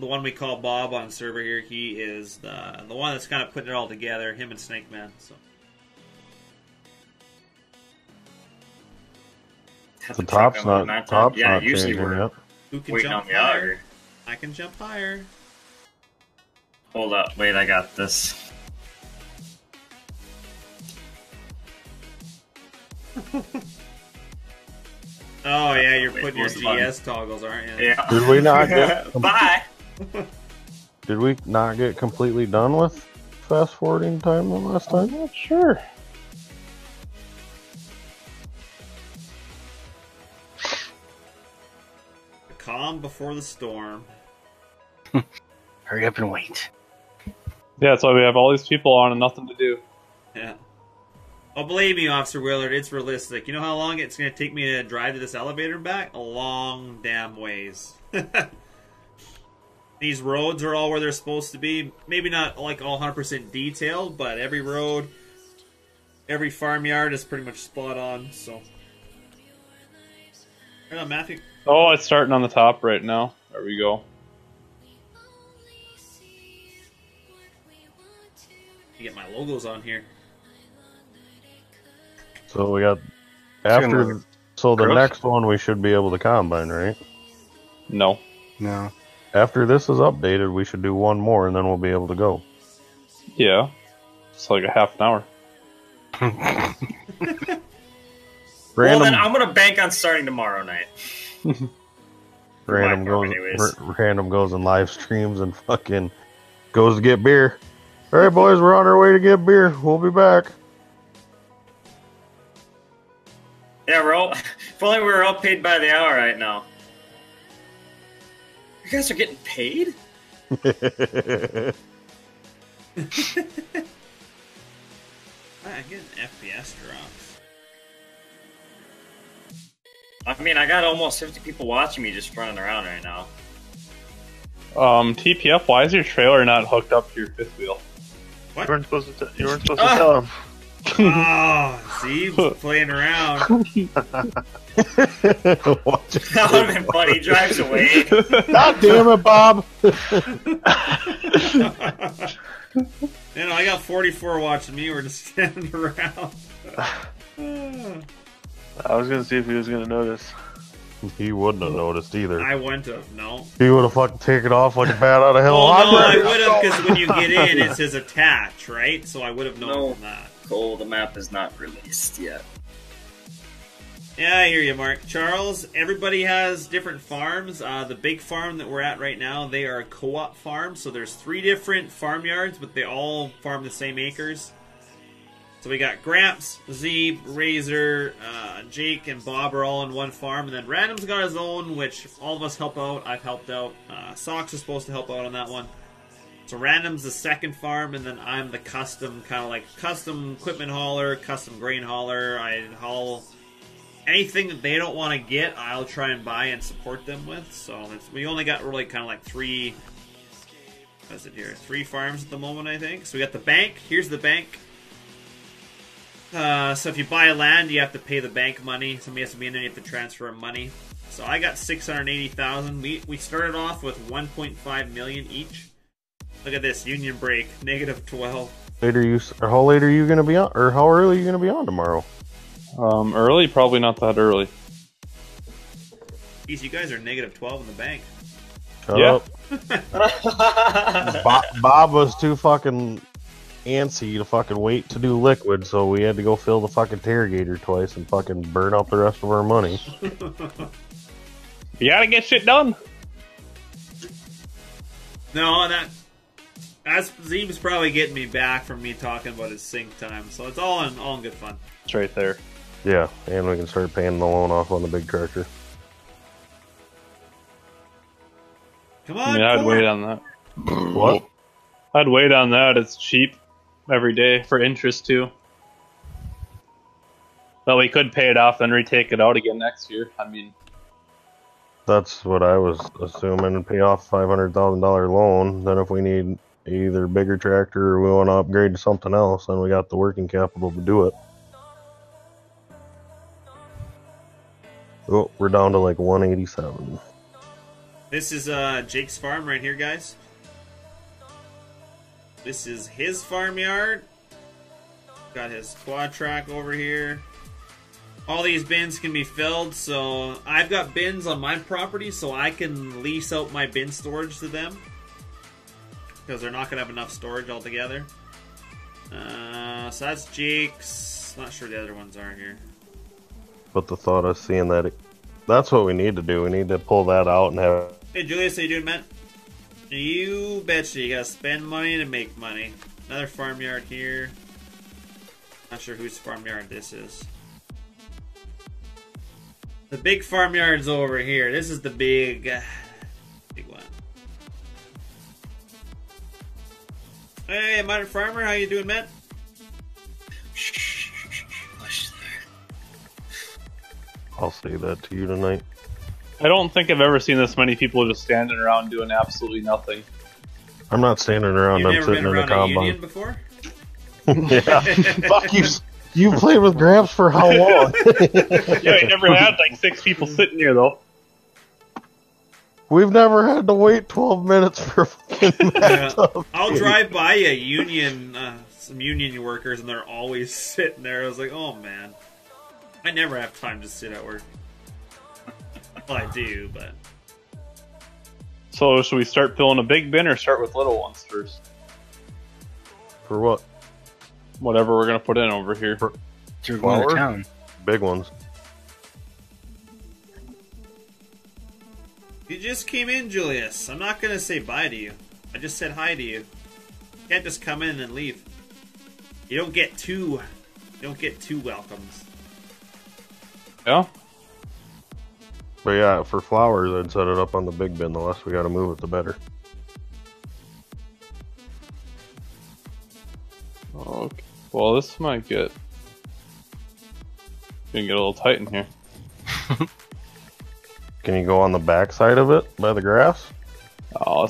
The one we call Bob on server here, he is the, the one that's kind of putting it all together, him and Snake Man. So. The top's not, not top's yeah, not usually we're up. Who can waiting jump on higher? I can jump higher. Hold up, wait, I got this. Oh yeah, you're wait, putting your G S button. Toggles, aren't you? Yeah. Did we not get... Bye! Did we not get completely done with fast forwarding time the last time? I'm not sure. The calm before the storm. Hurry up and wait. Yeah, that's why we have all these people on and nothing to do. Yeah. Oh, believe me, Officer Willard, it's realistic. You know how long it's going to take me to drive to this elevator and back? A long damn ways. These roads are all where they're supposed to be. Maybe not like all one hundred percent detailed, but every road, every farmyard is pretty much spot on. So, right on, Matthew. Oh, it's starting on the top right now. There we go. You get my logos on here. So we got after. So the gross. Next one we should be able to combine, right? No, no. After this is updated, we should do one more, and then we'll be able to go. Yeah, it's like a half an hour. Random. Well, then I'm gonna bank on starting tomorrow night. Random goes, r random goes and live streams and fucking goes to get beer. All right, boys, we're on our way to get beer. We'll be back. Yeah, we're all. If only we were all paid by the hour right now. You guys are getting paid? I get an F P S drop. I mean, I got almost fifty people watching me just running around right now. Um, T P F, why is your trailer not hooked up to your fifth wheel? What? You weren't supposed to. T you weren't supposed to tell him. Oh, see, playing around. That would have been funny. He drives away. God damn it, Bob. You know, I got forty-four watching me. We're just standing around. I was going to see if he was going to notice. He wouldn't have noticed either. I wouldn't have, no. He would have fucking taken off like a bat out of hell. Well, no, I would have, because when you get in, it says attach, right? So I would have known no. that. Cole, the map is not released yet. Yeah, I hear you, Mark. Charles, everybody has different farms. Uh, the big farm that we're at right now, they are a co-op farm. So there's three different farmyards, but they all farm the same acres. So we got Gramps, Zeeb, Razor, uh, Jake, and Bob are all in one farm. And then Random's got his own, which all of us help out. I've helped out. Uh, Socks is supposed to help out on that one. So Random's the second farm, and then I'm the custom, kind of like custom equipment hauler, custom grain hauler. I haul anything that they don't want to get, I'll try and buy and support them with. So it's, we only got really kind of like three, what is it here? Three farms at the moment, I think. So we got the bank. Here's the bank. Uh, so if you buy land, you have to pay the bank money. Somebody has to be in there, you have to transfer money. So I got six hundred eighty thousand. We we started off with one point five million each. Look at this union break, negative twelve. Later, you or how late are you gonna be on, or how early are you gonna be on tomorrow? Um, early, probably not that early. Geez, you guys are negative twelve in the bank. Shut yeah. up. Bob, Bob was too fucking antsy to fucking wait to do liquid, so we had to go fill the fucking interrogator twice and fucking burn up the rest of our money. You gotta get shit done. No, that that's Zeeb's probably getting me back from me talking about his sync time, so it's all in all in good fun. It's right there. Yeah, and we can start paying the loan off on the big tractor. Come on, yeah, I'd wait on that. What? I'd wait on that. It's cheap every day for interest too. But we could pay it off and retake it out again next year. I mean, that's what I was assuming. Pay off five hundred thousand dollar loan. Then if we need either bigger tractor or we want to upgrade to something else, then we got the working capital to do it. Oh, we're down to like one eighty seven. This is uh, Jake's farm right here, guys. This is his farmyard. Got his quad track over here. All these bins can be filled, so I've got bins on my property, so I can lease out my bin storage to them. Because they're not going to have enough storage altogether. Uh, so that's Jake's. Not sure the other ones are here. But the thought of seeing that, it, that's what we need to do. We need to pull that out and have... Hey, Julius, how you doing, man? You betcha, you gotta spend money to make money. Another farmyard here. Not sure whose farmyard this is. The big farmyard's over here. This is the big, uh, big one. Hey, Modern Farmer, how you doing, man? Shh, hush there. I'll say that to you tonight. I don't think I've ever seen this many people just standing around doing absolutely nothing. I'm not standing around. You've I'm never sitting been in a combine. A union before? Yeah. Fuck you. You played with Gramps for how long? Yeah, we never had like six people sitting here though. We've never had to wait twelve minutes for fucking matchup. I'll drive by a union, uh, some union workers, and they're always sitting there. I was like, oh man, I never have time to sit at work. Well, I do, but... So, should we start filling a big bin or start with little ones first? For what? Whatever we're going to put in over here. For you're going flour? To town. Big ones. You just came in, Julius. I'm not going to say bye to you. I just said hi to you. You can't just come in and leave. You don't get two... You don't get two welcomes. Yeah? But yeah, for flowers, I'd set it up on the big bin. The less we got to move it, the better. Okay. Well, this might get... Gonna get a little tight in here. Can you go on the back side of it, by the grass? Oh,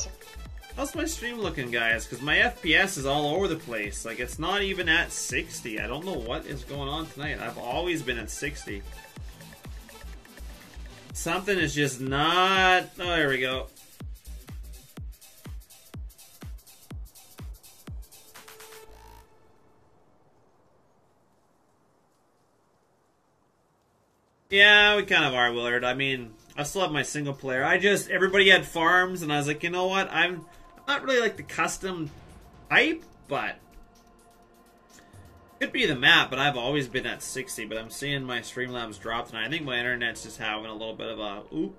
how's my stream looking, guys? Because my F P S is all over the place. Like, it's not even at sixty. I don't know what is going on tonight. I've always been at sixty. Something is just not... Oh, there we go. Yeah, we kind of are, Willard. I mean, I still have my single player. I just... Everybody had farms, and I was like, you know what? I'm not really like the custom type, but... Could be the map, but I've always been at sixty, but I'm seeing my Streamlabs drop tonight. I think my internet's just having a little bit of a oop.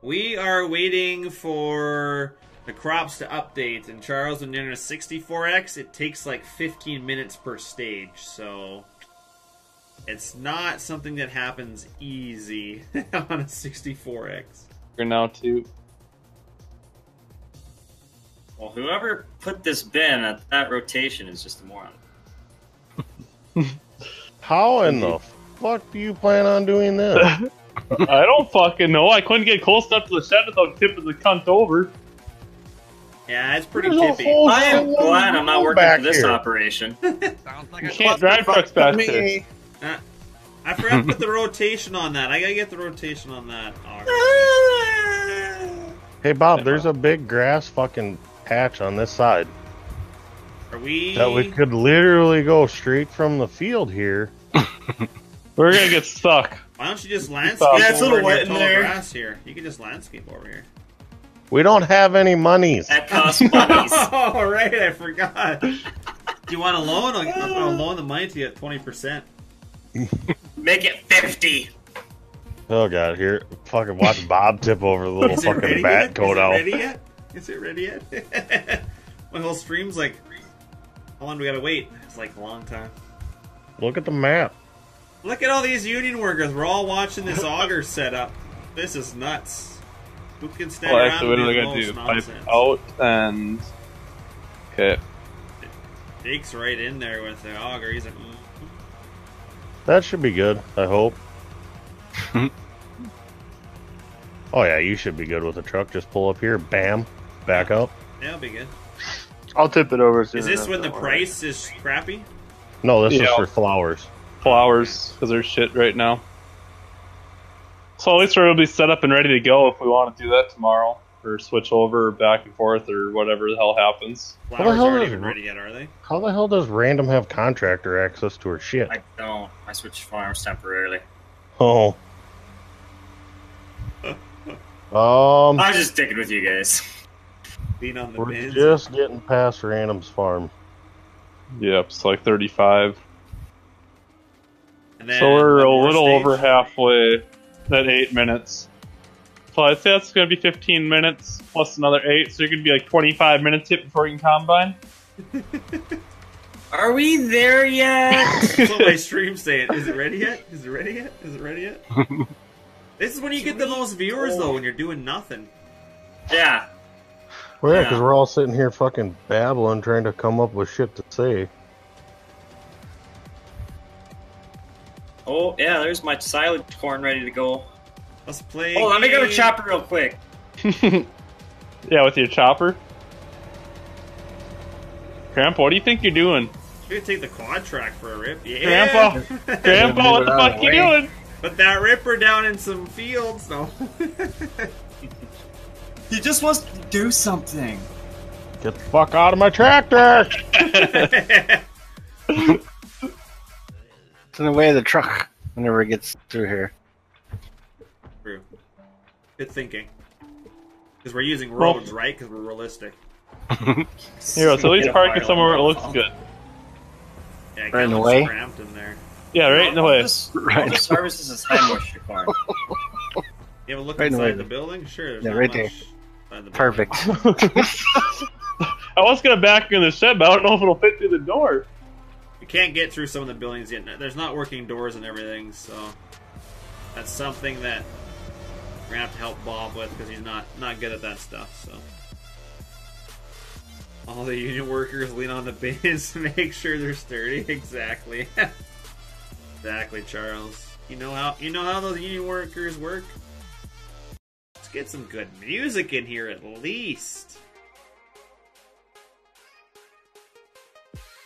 We are waiting for the crops to update, and Charles, when you're in a sixty-four X, it takes like fifteen minutes per stage, so it's not something that happens easy on a sixty-four X. You're now too. Well, whoever put this bin at that rotation is just a moron. How in the fuck do you plan on doing that? I don't fucking know. I couldn't get close enough to the shed without tipping the cunt over. Yeah, it's pretty There's tippy. I am glad I'm not working for this here. operation. Sounds like you can't drive trucks back there. Uh, I forgot to put the rotation on that. I gotta get the rotation on that. Right. Hey, Bob, there's a big grass fucking patch on this side. Are we... That we could literally go straight from the field here. We're gonna get stuck. Why don't you just landscape over yeah, it's a little wet in there. Grass here? You can just landscape over here. We don't have any monies. That costs monies. Oh, right, I forgot. Do you want a loan? I'll, I'll loan the money to you at twenty percent. Make it fifty. Oh god, here, fucking watch Bob tip over the little fucking bat coat out. Is it ready yet? Is it ready yet? My whole stream's like, how long do we gotta wait? It's like a long time. Look at the map. Look at all these union workers. We're all watching this auger setup. This is nuts. Who can stand well, actually, around? What are they gonna do? Pipe out and okay. Jake's right in there with the auger. He's like. That should be good, I hope. Oh yeah, you should be good with a truck. Just pull up here, bam, back up. Yeah, it'll be good. I'll tip it over. Is this when the price is crappy? No, this yeah. is for flowers. Flowers, because they're shit right now. So at least we'll be set up and ready to go if we want to do that tomorrow. Or switch over, or back and forth, or whatever the hell happens. Flowers how the hell aren't does, even ready yet, are they? How the hell does Random have contractor access to her shit? I don't. I switched farms temporarily. Oh. um. I'm just sticking with you guys. Being on the We're bins. just getting past Random's farm. Yep, it's like thirty-five. And then so we're a little stage. over halfway at eight minutes. So I'd say that's going to be fifteen minutes plus another eight, so you're going to be like twenty-five minutes hit before you can combine. Are we there yet? That's what my stream's saying. Is it ready yet? Is it ready yet? Is it ready yet? This is when you get the most viewers, though, when you're doing nothing. Yeah. Well, yeah, because yeah. we're all sitting here fucking babbling, trying to come up with shit to say. Oh, yeah, there's my silage corn ready to go. Let's play. Hold on, let me get a chopper real quick. Yeah, with your chopper. Grandpa, what do you think you're doing? You're gonna take the quad track for a rip. Yeah. Grandpa, Grandpa, what the fuck are you doing? Put that ripper down in some fields, though. He just wants to do something. Get the fuck out of my tractor! It's in the way of the truck whenever it gets through here. Good thinking. Because we're using roads, well, right? Because we're realistic. Here, so at least park it somewhere where it looks good. Yeah, I right in the way? In there. Yeah, right in the way. Right. Services is high moisture farm. You have a look right inside in the, the building? Sure, there's yeah, right there. The Perfect. I was going to back in the shed, but I don't know if it'll fit through the door. You can't get through some of the buildings yet. There's not working doors and everything, so... That's something that... We're gonna have to help Bob with because he's not not good at that stuff. So all the union workers lean on the bins to make sure they're sturdy. Exactly, exactly, Charles. You know how you know how those union workers work. Let's get some good music in here at least.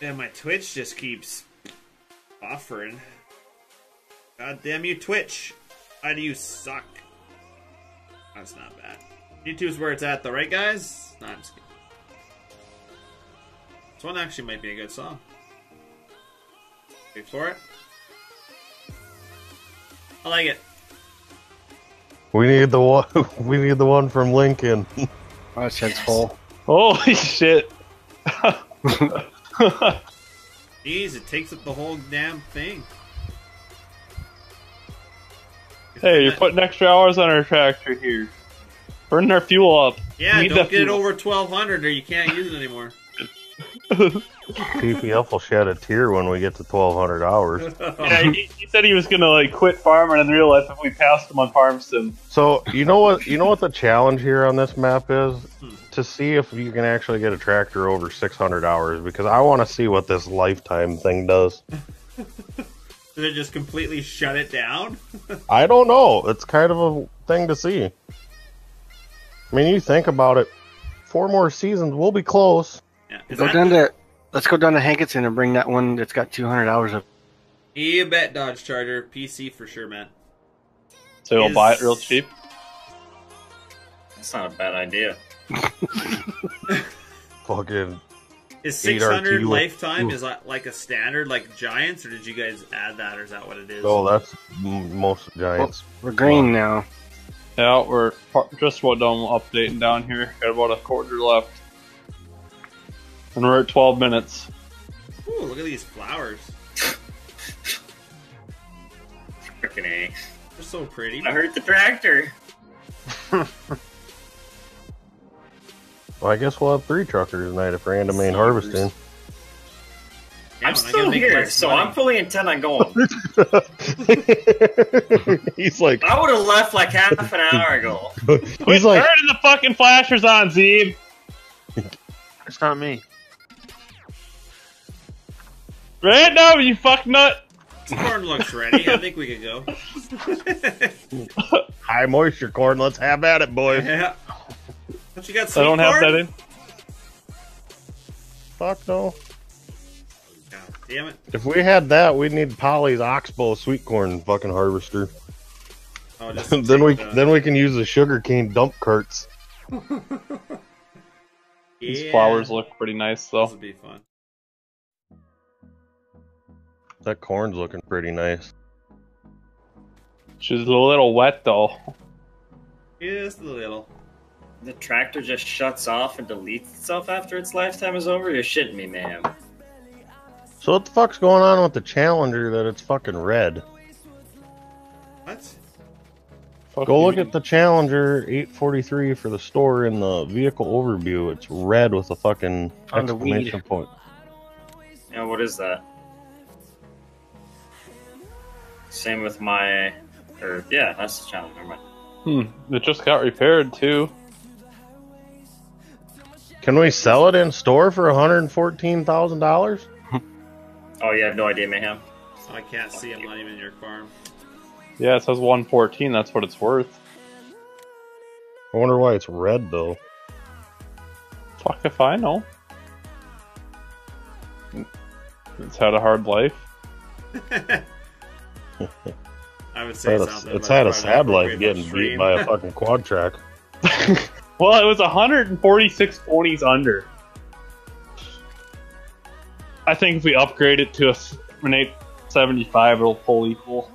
And my Twitch just keeps buffering. God damn you, Twitch! Why do you suck? That's not bad. YouTube's where it's at, though, right, guys? No, I'm just kidding. This one actually might be a good song. Wait for it. I like it. We need the one. We need the one from Lincoln. My shit's full. Holy shit! Jeez, it takes up the whole damn thing. Hey, you're putting extra hours on our tractor here. Burn their fuel up. Yeah, don't get fuel. It over twelve hundred or you can't use it anymore. T P F will shed a tear when we get to twelve hundred hours. Yeah, he, he said he was gonna like quit farming in real life if we passed him on Farm Sim. So you know what? You know what the challenge here on this map is? Hmm. To see if you can actually get a tractor over six hundred hours, because I want to see what this lifetime thing does. Did it just completely shut it down? I don't know. It's kind of a thing to see. I mean, you think about it. Four more seasons, we'll be close. Yeah, go down to, let's go down to Hankinson and bring that one that's got two hundred hours of. You bet, Dodge Charger. P C for sure, man. So you'll Is... buy it real cheap? That's not a bad idea. Fucking. Is six hundred lifetime is like a standard, like Giants, or did you guys add that, or is that what it is? Oh, that's most Giants. Well, we're green now. Yeah, we're just what done updating down here. Got about a quarter left. And we're at twelve minutes. Ooh, look at these flowers. Frickin' A. They're so pretty. I hurt the tractor. Well, I guess we'll have three truckers tonight if we're into main harvesting. Yeah, I'm still here, so money. I'm fully intent on going. He's like, I would have left like half an hour ago. He's like, turning the fucking flashers on, Zeeb. It's not me. Right now, you fuck nut. Corn looks ready. I think we could go. High moisture corn. Let's have at it, boys. Yeah. Don't you got sweet I don't corn? Have that in. Fuck no. God damn it. If we had that, we'd need Polly's oxbow sweet corn fucking harvester. Oh, then we the... then we can use the sugar cane dump carts. Yeah. These flowers look pretty nice though. This would be fun. That corn's looking pretty nice. She's a little wet though. Just a little. The tractor just shuts off and deletes itself after its lifetime is over? You're shitting me, man. So what the fuck's going on with the Challenger that it's fucking red? What? Fuck Go look mean? At the Challenger eight forty-three for the store in the vehicle overview. It's red with a fucking Found exclamation point. Yeah, what is that? Same with my... Or, yeah, that's the Challenger. Never mind. Hmm. It just got repaired, too. Can we sell it in store for one hundred fourteen thousand dollars? Oh, you have no idea, Mayhem. I can't see. I'm not even in your farm. Yeah, it says one fourteen. That's what it's worth. I wonder why it's red, though. Fuck if I know. It's had a hard life. I would say it's had a, it's had a sad life getting stream. Beat by a fucking quad track. Well, it was one hundred forty-six ponies under. I think if we upgrade it to an eight seventy-five, it'll pull equal.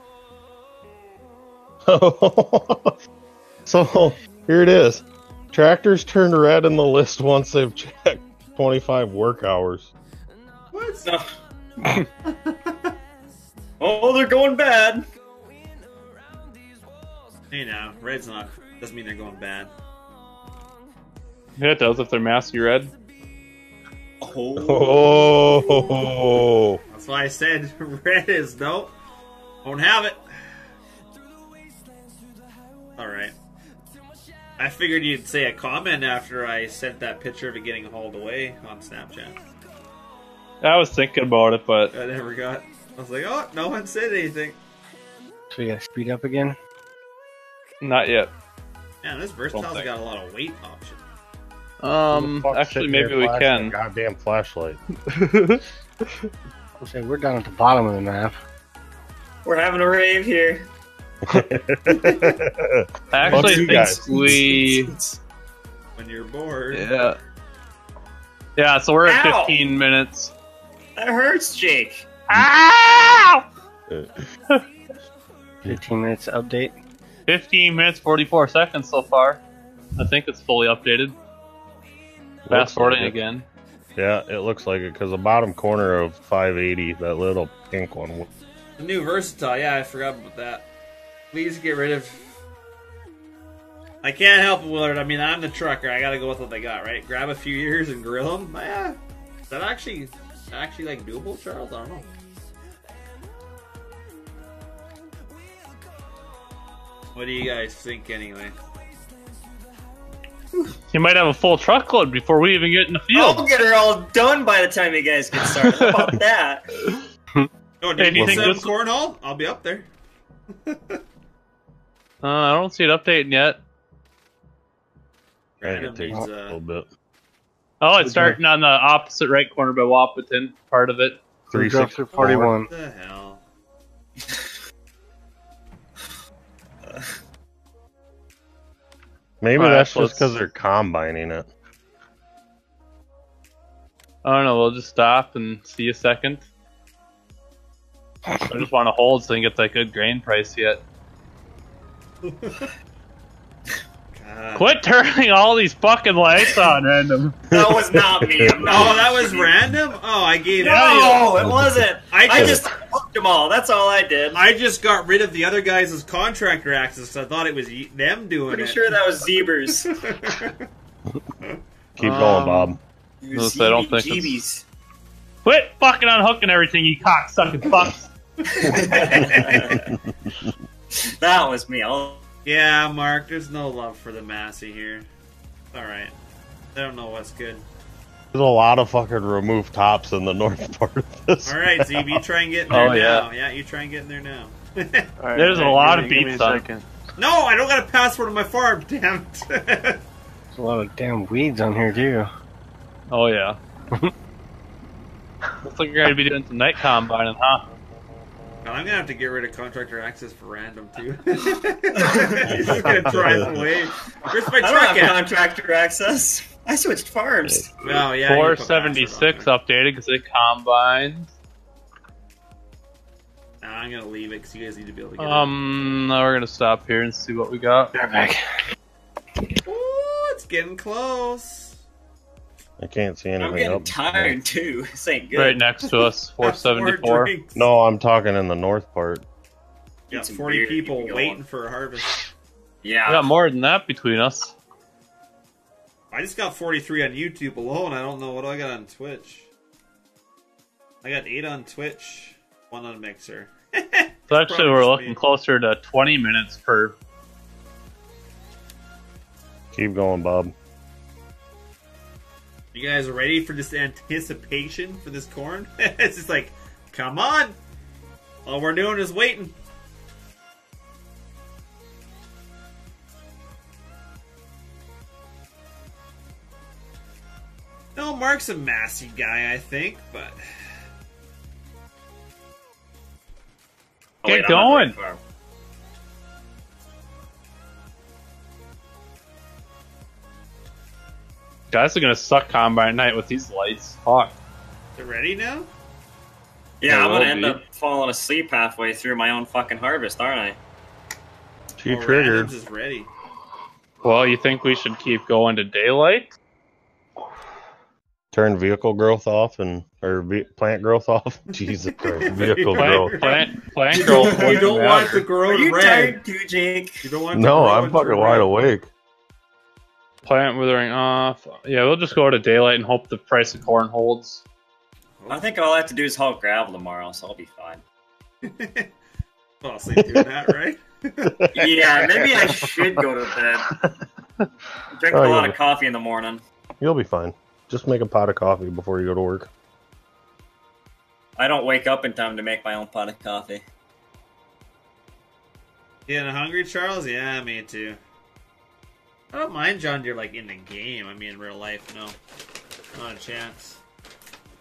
So, here it is. Tractors turned red in the list once they've checked twenty-five work hours. What? No. Oh, they're going bad. Hey now, red's not, doesn't mean they're going bad. Yeah, it does if they're Massey red. Oh. Oh. That's why I said red is nope. Won't have it. Alright. I figured you'd say a comment after I sent that picture of it getting hauled away on Snapchat. I was thinking about it, but... I never got... I was like, oh, no one said anything. So you gotta speed up again? Not yet. Yeah, this Versatile's got a lot of weight options. Um, actually, maybe we can. Goddamn flashlight. Okay, we're down at the bottom of the map. We're having a rave here. Actually, I think we. When you're bored. Yeah. Yeah, so we're at Ow! fifteen minutes. That hurts, Jake. Ow! fifteen minutes update. fifteen minutes, forty-four seconds so far. I think it's fully updated. Fast forwarding again. Yeah, it looks like it because the bottom corner of five eighty, that little pink one. The new Versatile, yeah, I forgot about that. Please get rid of I can't help it, Willard. I mean, I'm the trucker. I gotta go with what they got, right? Grab a few ears and grill them. Yeah, is that actually is that actually like doable, Charles? I don't know. What do you guys think, anyway? You might have a full truckload before we even get in the field. I'll get it all done by the time you guys get started. How about that? Oh, did you think this cornhole? I'll be up there. uh, I don't see it updating yet. Right, it takes uh... a little bit. Oh, it's okay. Starting on the opposite right corner by Wahpeton. Part of it. three six forty-one. What the hell? Maybe right, that's just because they're combining it. I don't know. We'll just stop and see a second. I just want to hold so I can get that good grain price yet. God. Quit turning all these fucking lights on random. That was not me. I'm not... Oh, that was random? Oh, I gave no, up. No, it wasn't. I just fucked them all. That's all I did. I just got rid of the other guys as contractor access. So I thought it was them doing Pretty it. Pretty sure that was Zebras. Keep um, going, Bob. Notice, I don't think it's... Quit fucking unhooking everything, you cocksucking fucks. That was me. I'll... Yeah, Mark, there's no love for the Massey here. Alright. I don't know what's good. There's a lot of fucking remove tops in the north part of this. Alright, Z B, you try and get in there oh, now. Yeah. yeah, you try and get in there now. Right, there's man, a lot of beats on. No, I don't got a password on my farm, damn it. There's a lot of damn weeds on here, too. Oh, yeah. Looks like you're going to be doing some night combining, huh? I'm gonna have to get rid of contractor access for random too. He's just gonna drive away. Where's my truck? I don't have at? Contractor access. I switched farms. No, yeah. four seventy-six updated because they combined. Nah, I'm gonna leave it because you guys need to be able to get um, it. Um, we're gonna stop here and see what we got. Right back. Ooh, it's getting close. I can't see anything. I'm getting up tired there. Too. This ain't good. Right next to us, four seventy-four. No, I'm talking in the north part. You got forty beer. People waiting on. For a harvest. Yeah, we got more than that between us. I just got forty-three on YouTube alone. I don't know what I got on Twitch. I got eight on Twitch, one on Mixer. So actually, we're looking me. Closer to twenty minutes per. Keep going, Bob. You guys are ready for this anticipation for this corn? It's just like, come on! All we're doing is waiting. No, Mark's a Massey guy, I think, but... Get going! Guys are gonna suck combine night with these lights. Fuck. They're ready now? Yeah, yeah I'm gonna end be. Up falling asleep halfway through my own fucking harvest, aren't I? She oh, triggered. Is ready. Well, you think we should keep going to daylight? Turn vehicle growth off and or ve plant growth off. Jesus Christ, vehicle growth. Plant, plant growth. You don't want it to grow. Are you red. Tired too, Jake? You don't want. No, to I'm fucking wide red. Awake. Plant withering off. Yeah, we'll just go to daylight and hope the price of corn holds. I think all I have to do is haul gravel tomorrow, so I'll be fine. I'll sleep doing that, right? Yeah, maybe I should go to bed. Drink oh, a lot yeah. of coffee in the morning. You'll be fine. Just make a pot of coffee before you go to work. I don't wake up in time to make my own pot of coffee. Getting hungry, Charles? Yeah, me too. I don't mind John Deere like in the game. I mean, in real life, no, not a chance.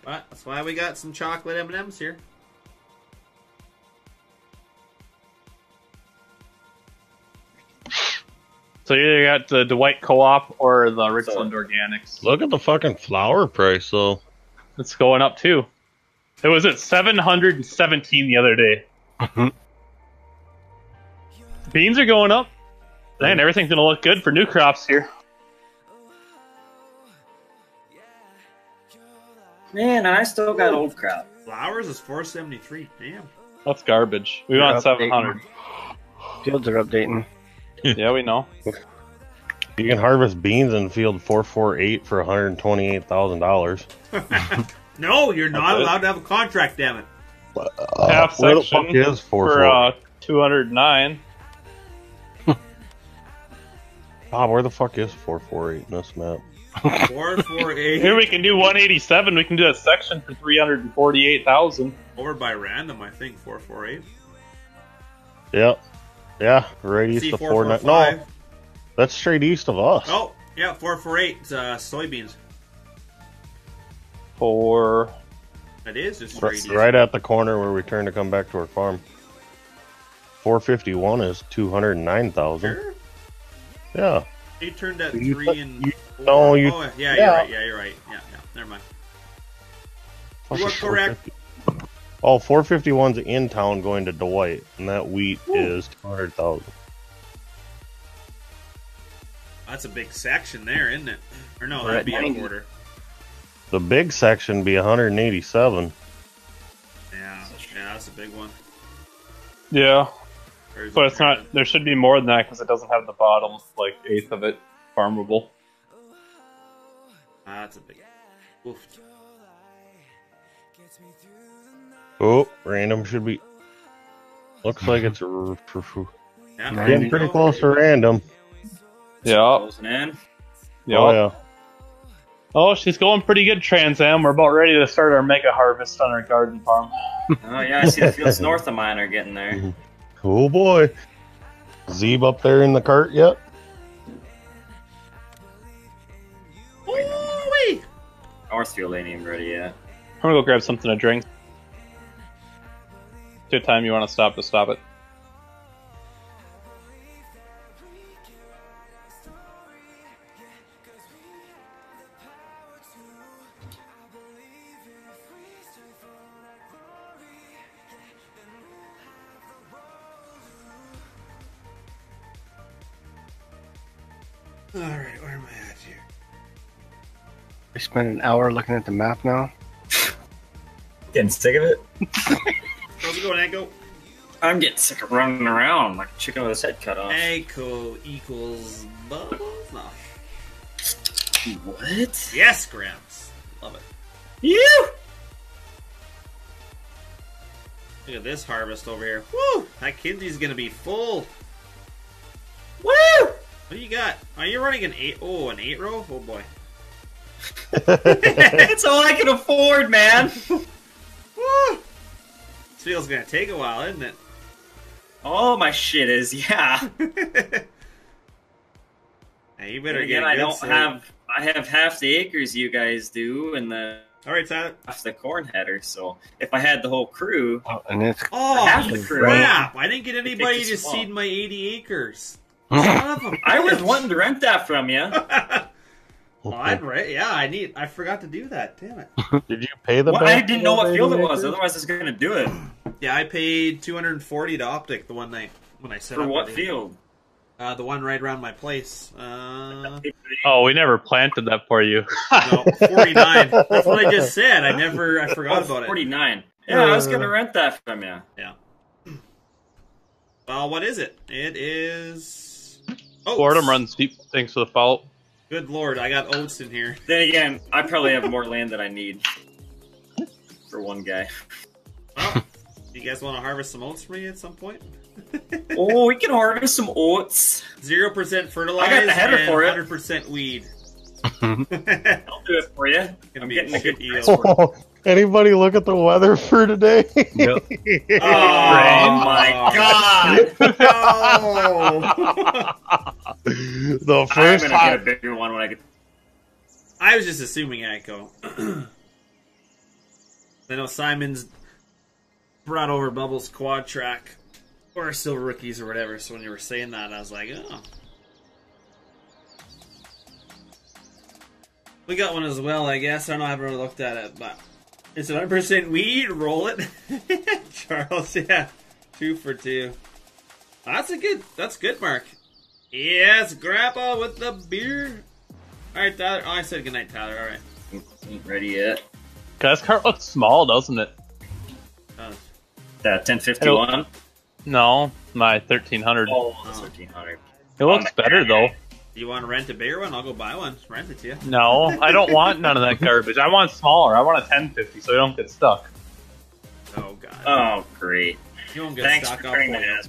But that's why we got some chocolate M and M's here. So you either got the Dwight Co-op or the Richland so, Organics. Look at the fucking flour price, though. It's going up too. It was at seven hundred and seventeen the other day. Beans are going up. Man, everything's going to look good for new crops here. Man, I still got old crop. Flowers is four seventy-three. Damn. That's garbage. We They're want updating. seven hundred. Fields are updating. Yeah, we know. You can harvest beans in field four forty-eight for one hundred twenty-eight thousand dollars. No, you're not That's allowed it. to have a contract, damn it. Uh, Half section what the fuck is for uh, two hundred nine. Bob, where the fuck is four forty-eight in this map? four forty-eight. Here we can do one eighty-seven. We can do a section for three hundred forty-eight thousand. Over by random, I think, four forty-eight. Yep. Yeah, right east of four ninety. No, that's straight east of us. Oh, yeah, four forty-eight. It's uh, soybeans. Four. That is just straight east. Right at the corner where we turn to come back to our farm. four fifty-one is two hundred nine thousand. Sure. Yeah. They turned at you three th and you, four. No, you, oh, yeah, yeah, you're right. Yeah, you're right. Yeah, yeah. Never mind. You are correct. Oh, four fifty-one's in town going to Dwight, and that wheat Woo. is two hundred thousand. That's a big section there, isn't it? Or no, that'd be a quarter. The big section be one hundred eighty-seven. Yeah, yeah, that's a big one. Yeah. But it's not, there should be more than that because it doesn't have the bottom, like, eighth of it farmable. Ah, that's a big. Oof. Oh, random should be. Looks like it's. Yeah, getting pretty close to random. Yeah. Yeah. Oh, yeah. Oh, she's going pretty good, Trans Am. We're about ready to start our mega harvest on our garden farm. Oh, yeah, I see the fields north of mine are getting there. Oh boy. Zeeb up there in the cart yet? Ooh-wee! Northfield ain't even ready yet. I'm gonna go grab something to drink. Good time you want to stop to stop it. Alright, where am I at here? I spent an hour looking at the map now. Getting sick of it? How's it going, Anko? I'm getting sick of running around like a chicken with his head cut off. Anko equals bubbles? No. What? Yes, Gramps. Love it. You! Look at this harvest over here. Woo! That Kinsey's gonna be full. Woo! What do you got? Are you running an eight? Oh, an eight row? Oh boy. That's all I can afford, man. Woo! This field's gonna take a while, isn't it? All my shit is, yeah. Hey, you better again, get. I don't sleep. have. I have half the acres you guys do, and the all right, Tyler. Half the corn header. So if I had the whole crew, oh, and it's oh half the crew. Crap! I didn't get anybody to seed my eighty acres. I was wanting to rent that from you. Well, I'd rent, yeah, I need. I forgot to do that. Damn it! Did you pay the? Well, I didn't know what field it was. Otherwise, I was gonna do it. Yeah, I paid two hundred and forty to Optic the one night when I set up. For what field? Uh, the one right around my place. Uh... Oh, we never planted that for you. No, forty nine. That's what I just said. I never. I forgot oh, about it. Forty nine. Yeah, uh... I was gonna rent that from you. Yeah. Well, what is it? It is. Oats. Boredom runs deep. Thanks for the follow. Good lord, I got oats in here. Then again, I probably have more land than I need for one guy. Well, you guys want to harvest some oats for me at some point? Oh, we can harvest some oats. Zero percent fertilizer. I got the header for it. Hundred percent weed. I'll do it for you. I'm getting a good yield. Oh, anybody look at the weather for today? Yep. Oh my god! No. The first I'm gonna time. get a bigger one when I get. I was just assuming Anko. I know Simon's brought over Bubbles Quad Track or Silver Rookies or whatever. So when you were saying that, I was like, oh. We got one as well, I guess. I don't know. I haven't really looked at it, but it's one hundred percent weed. Roll it, Charles. Yeah, two for two. That's a good. That's good, Mark. Yes, Grandpa with the beer. All right, Tyler. Oh, I said goodnight, Tyler. All right. Ain't ready yet. This cart looks small, doesn't it? Uh, that ten fifty-one. No, my thirteen hundred. Oh, thirteen hundred. It looks better though. Do you want to rent a bigger one? I'll go buy one. Just rent it to you. No, I don't want none of that garbage. I want smaller. I want a ten fifty so I don't get stuck. Oh, God. Oh, great. You won't get Thanks stuck for bringing that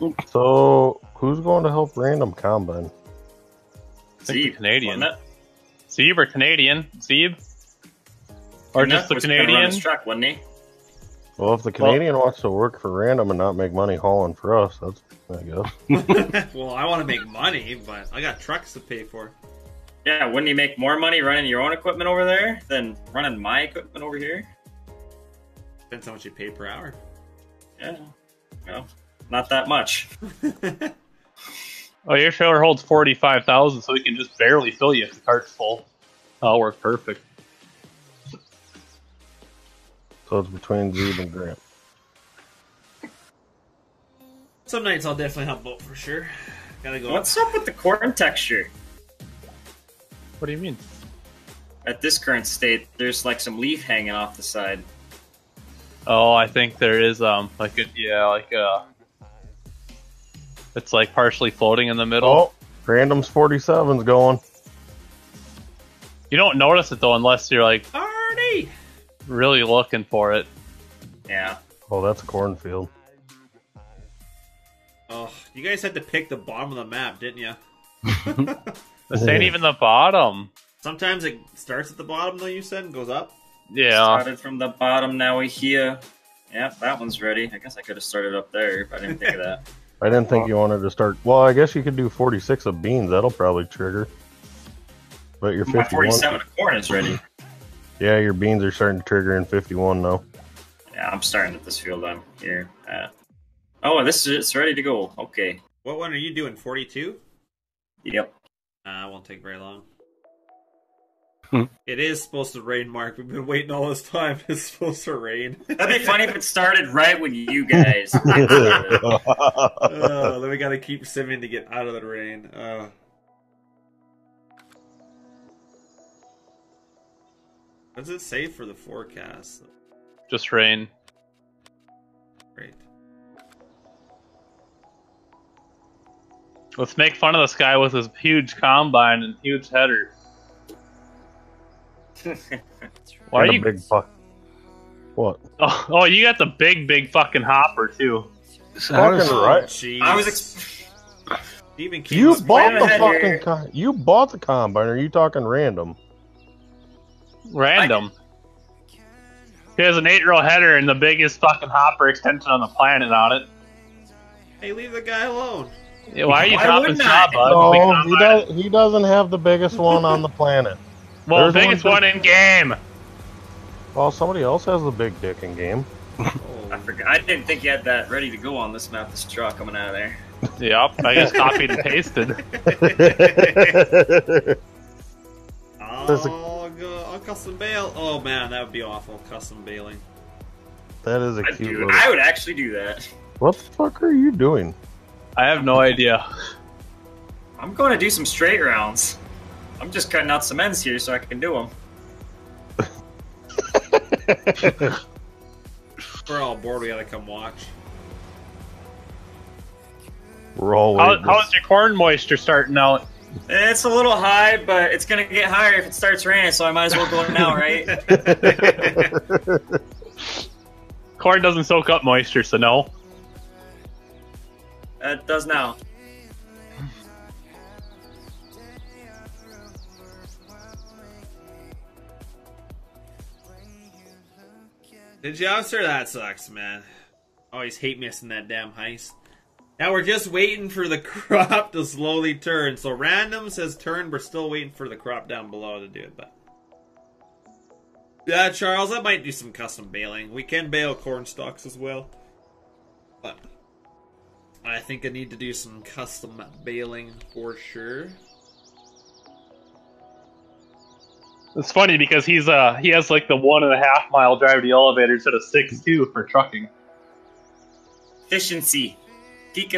on. So, who's going to help Random Combine? Zeeb. Canadian. Zeeb or Canadian? Zeeb? Or just the Canadian? Truck, wasn't he? Well, if the Canadian well, wants to work for Random and not make money hauling for us, that's, I guess. Well, I want to make money, but I got trucks to pay for. Yeah, wouldn't you make more money running your own equipment over there than running my equipment over here? Depends how much you pay per hour. Yeah. Well, not that much. Oh, your trailer holds forty-five thousand, so we can just barely fill you if the cart's full. That'll work perfect. So it's between Zeeb and Grant. Some nights I'll definitely help both for sure. Gotta go. What's up with the corn texture? What do you mean? At this current state, there's like some leaf hanging off the side. Oh, I think there is um like a yeah like uh it's like partially floating in the middle. Oh, Random's forty-seven's going. You don't notice it though unless you're like Arnie! Really looking for it. Yeah. Oh, that's a cornfield. Oh, you guys had to pick the bottom of the map, didn't you? This ain't even the bottom. Sometimes it starts at the bottom, though, you said, and goes up? Yeah. Started from the bottom, now we're here. Yep, that one's ready. I guess I could have started up there, but I didn't think of that. I didn't think you wanted to start... Well, I guess you could do forty-six of beans. That'll probably trigger. But your fifty-one... My forty-seven of corn is ready. Yeah, your beans are starting to trigger in fifty-one now. Yeah, I'm starting at this field. I'm here. Uh, oh, this is it's ready to go. Okay. What one are you doing? forty-two? Yep. Uh, it won't take very long. It is supposed to rain, Mark. We've been waiting all this time. It's supposed to rain. That'd be funny if it started right when you guys. Oh, then we got to keep simming to get out of the rain. Oh. What does it say for the forecast? Just rain. Great. Let's make fun of this guy with his huge combine and huge header. Why are you big fuck? What? Oh, oh, you got the big, big fucking hopper too. Fucking right. Geez. I was. Ex Even you bought the fucking. Com you bought the combine. Are you talking Random? Random. He has an eight-row header and the biggest fucking hopper extension on the planet on it. Hey, leave the guy alone. Yeah, why are you dropping job, bud? No, he, does, he doesn't have the biggest one on the planet. Well, the biggest one, one in game. Well, somebody else has the big dick in game. Oh. I forgot. I didn't think you had that ready to go on this map. This truck coming out of there. Yep, I just copied and pasted. Oh. Custom bail. Oh man, that would be awful. Custom bailing. That is a cute Dude, little... I would actually do that. What the fuck are you doing? I have no idea. I'm going to do some straight rounds. I'm just cutting out some ends here so I can do them. We're all bored. We gotta come watch. We're all. How, how's your corn moisture starting out? It's a little high, but it's going to get higher if it starts raining, so I might as well go now, right? Corn doesn't soak up moisture, so no. It does now. Did you officer? That sucks, man. Always hate missing that damn heist. Now we're just waiting for the crop to slowly turn. So Random says turn. We're still waiting for the crop down below to do it. But yeah, Charles, I might do some custom baling. We can bale corn stalks as well. But I think I need to do some custom baling for sure. It's funny because he's uh he has like the one and a half mile drive to the elevator instead of six two for trucking. Efficiency. Geek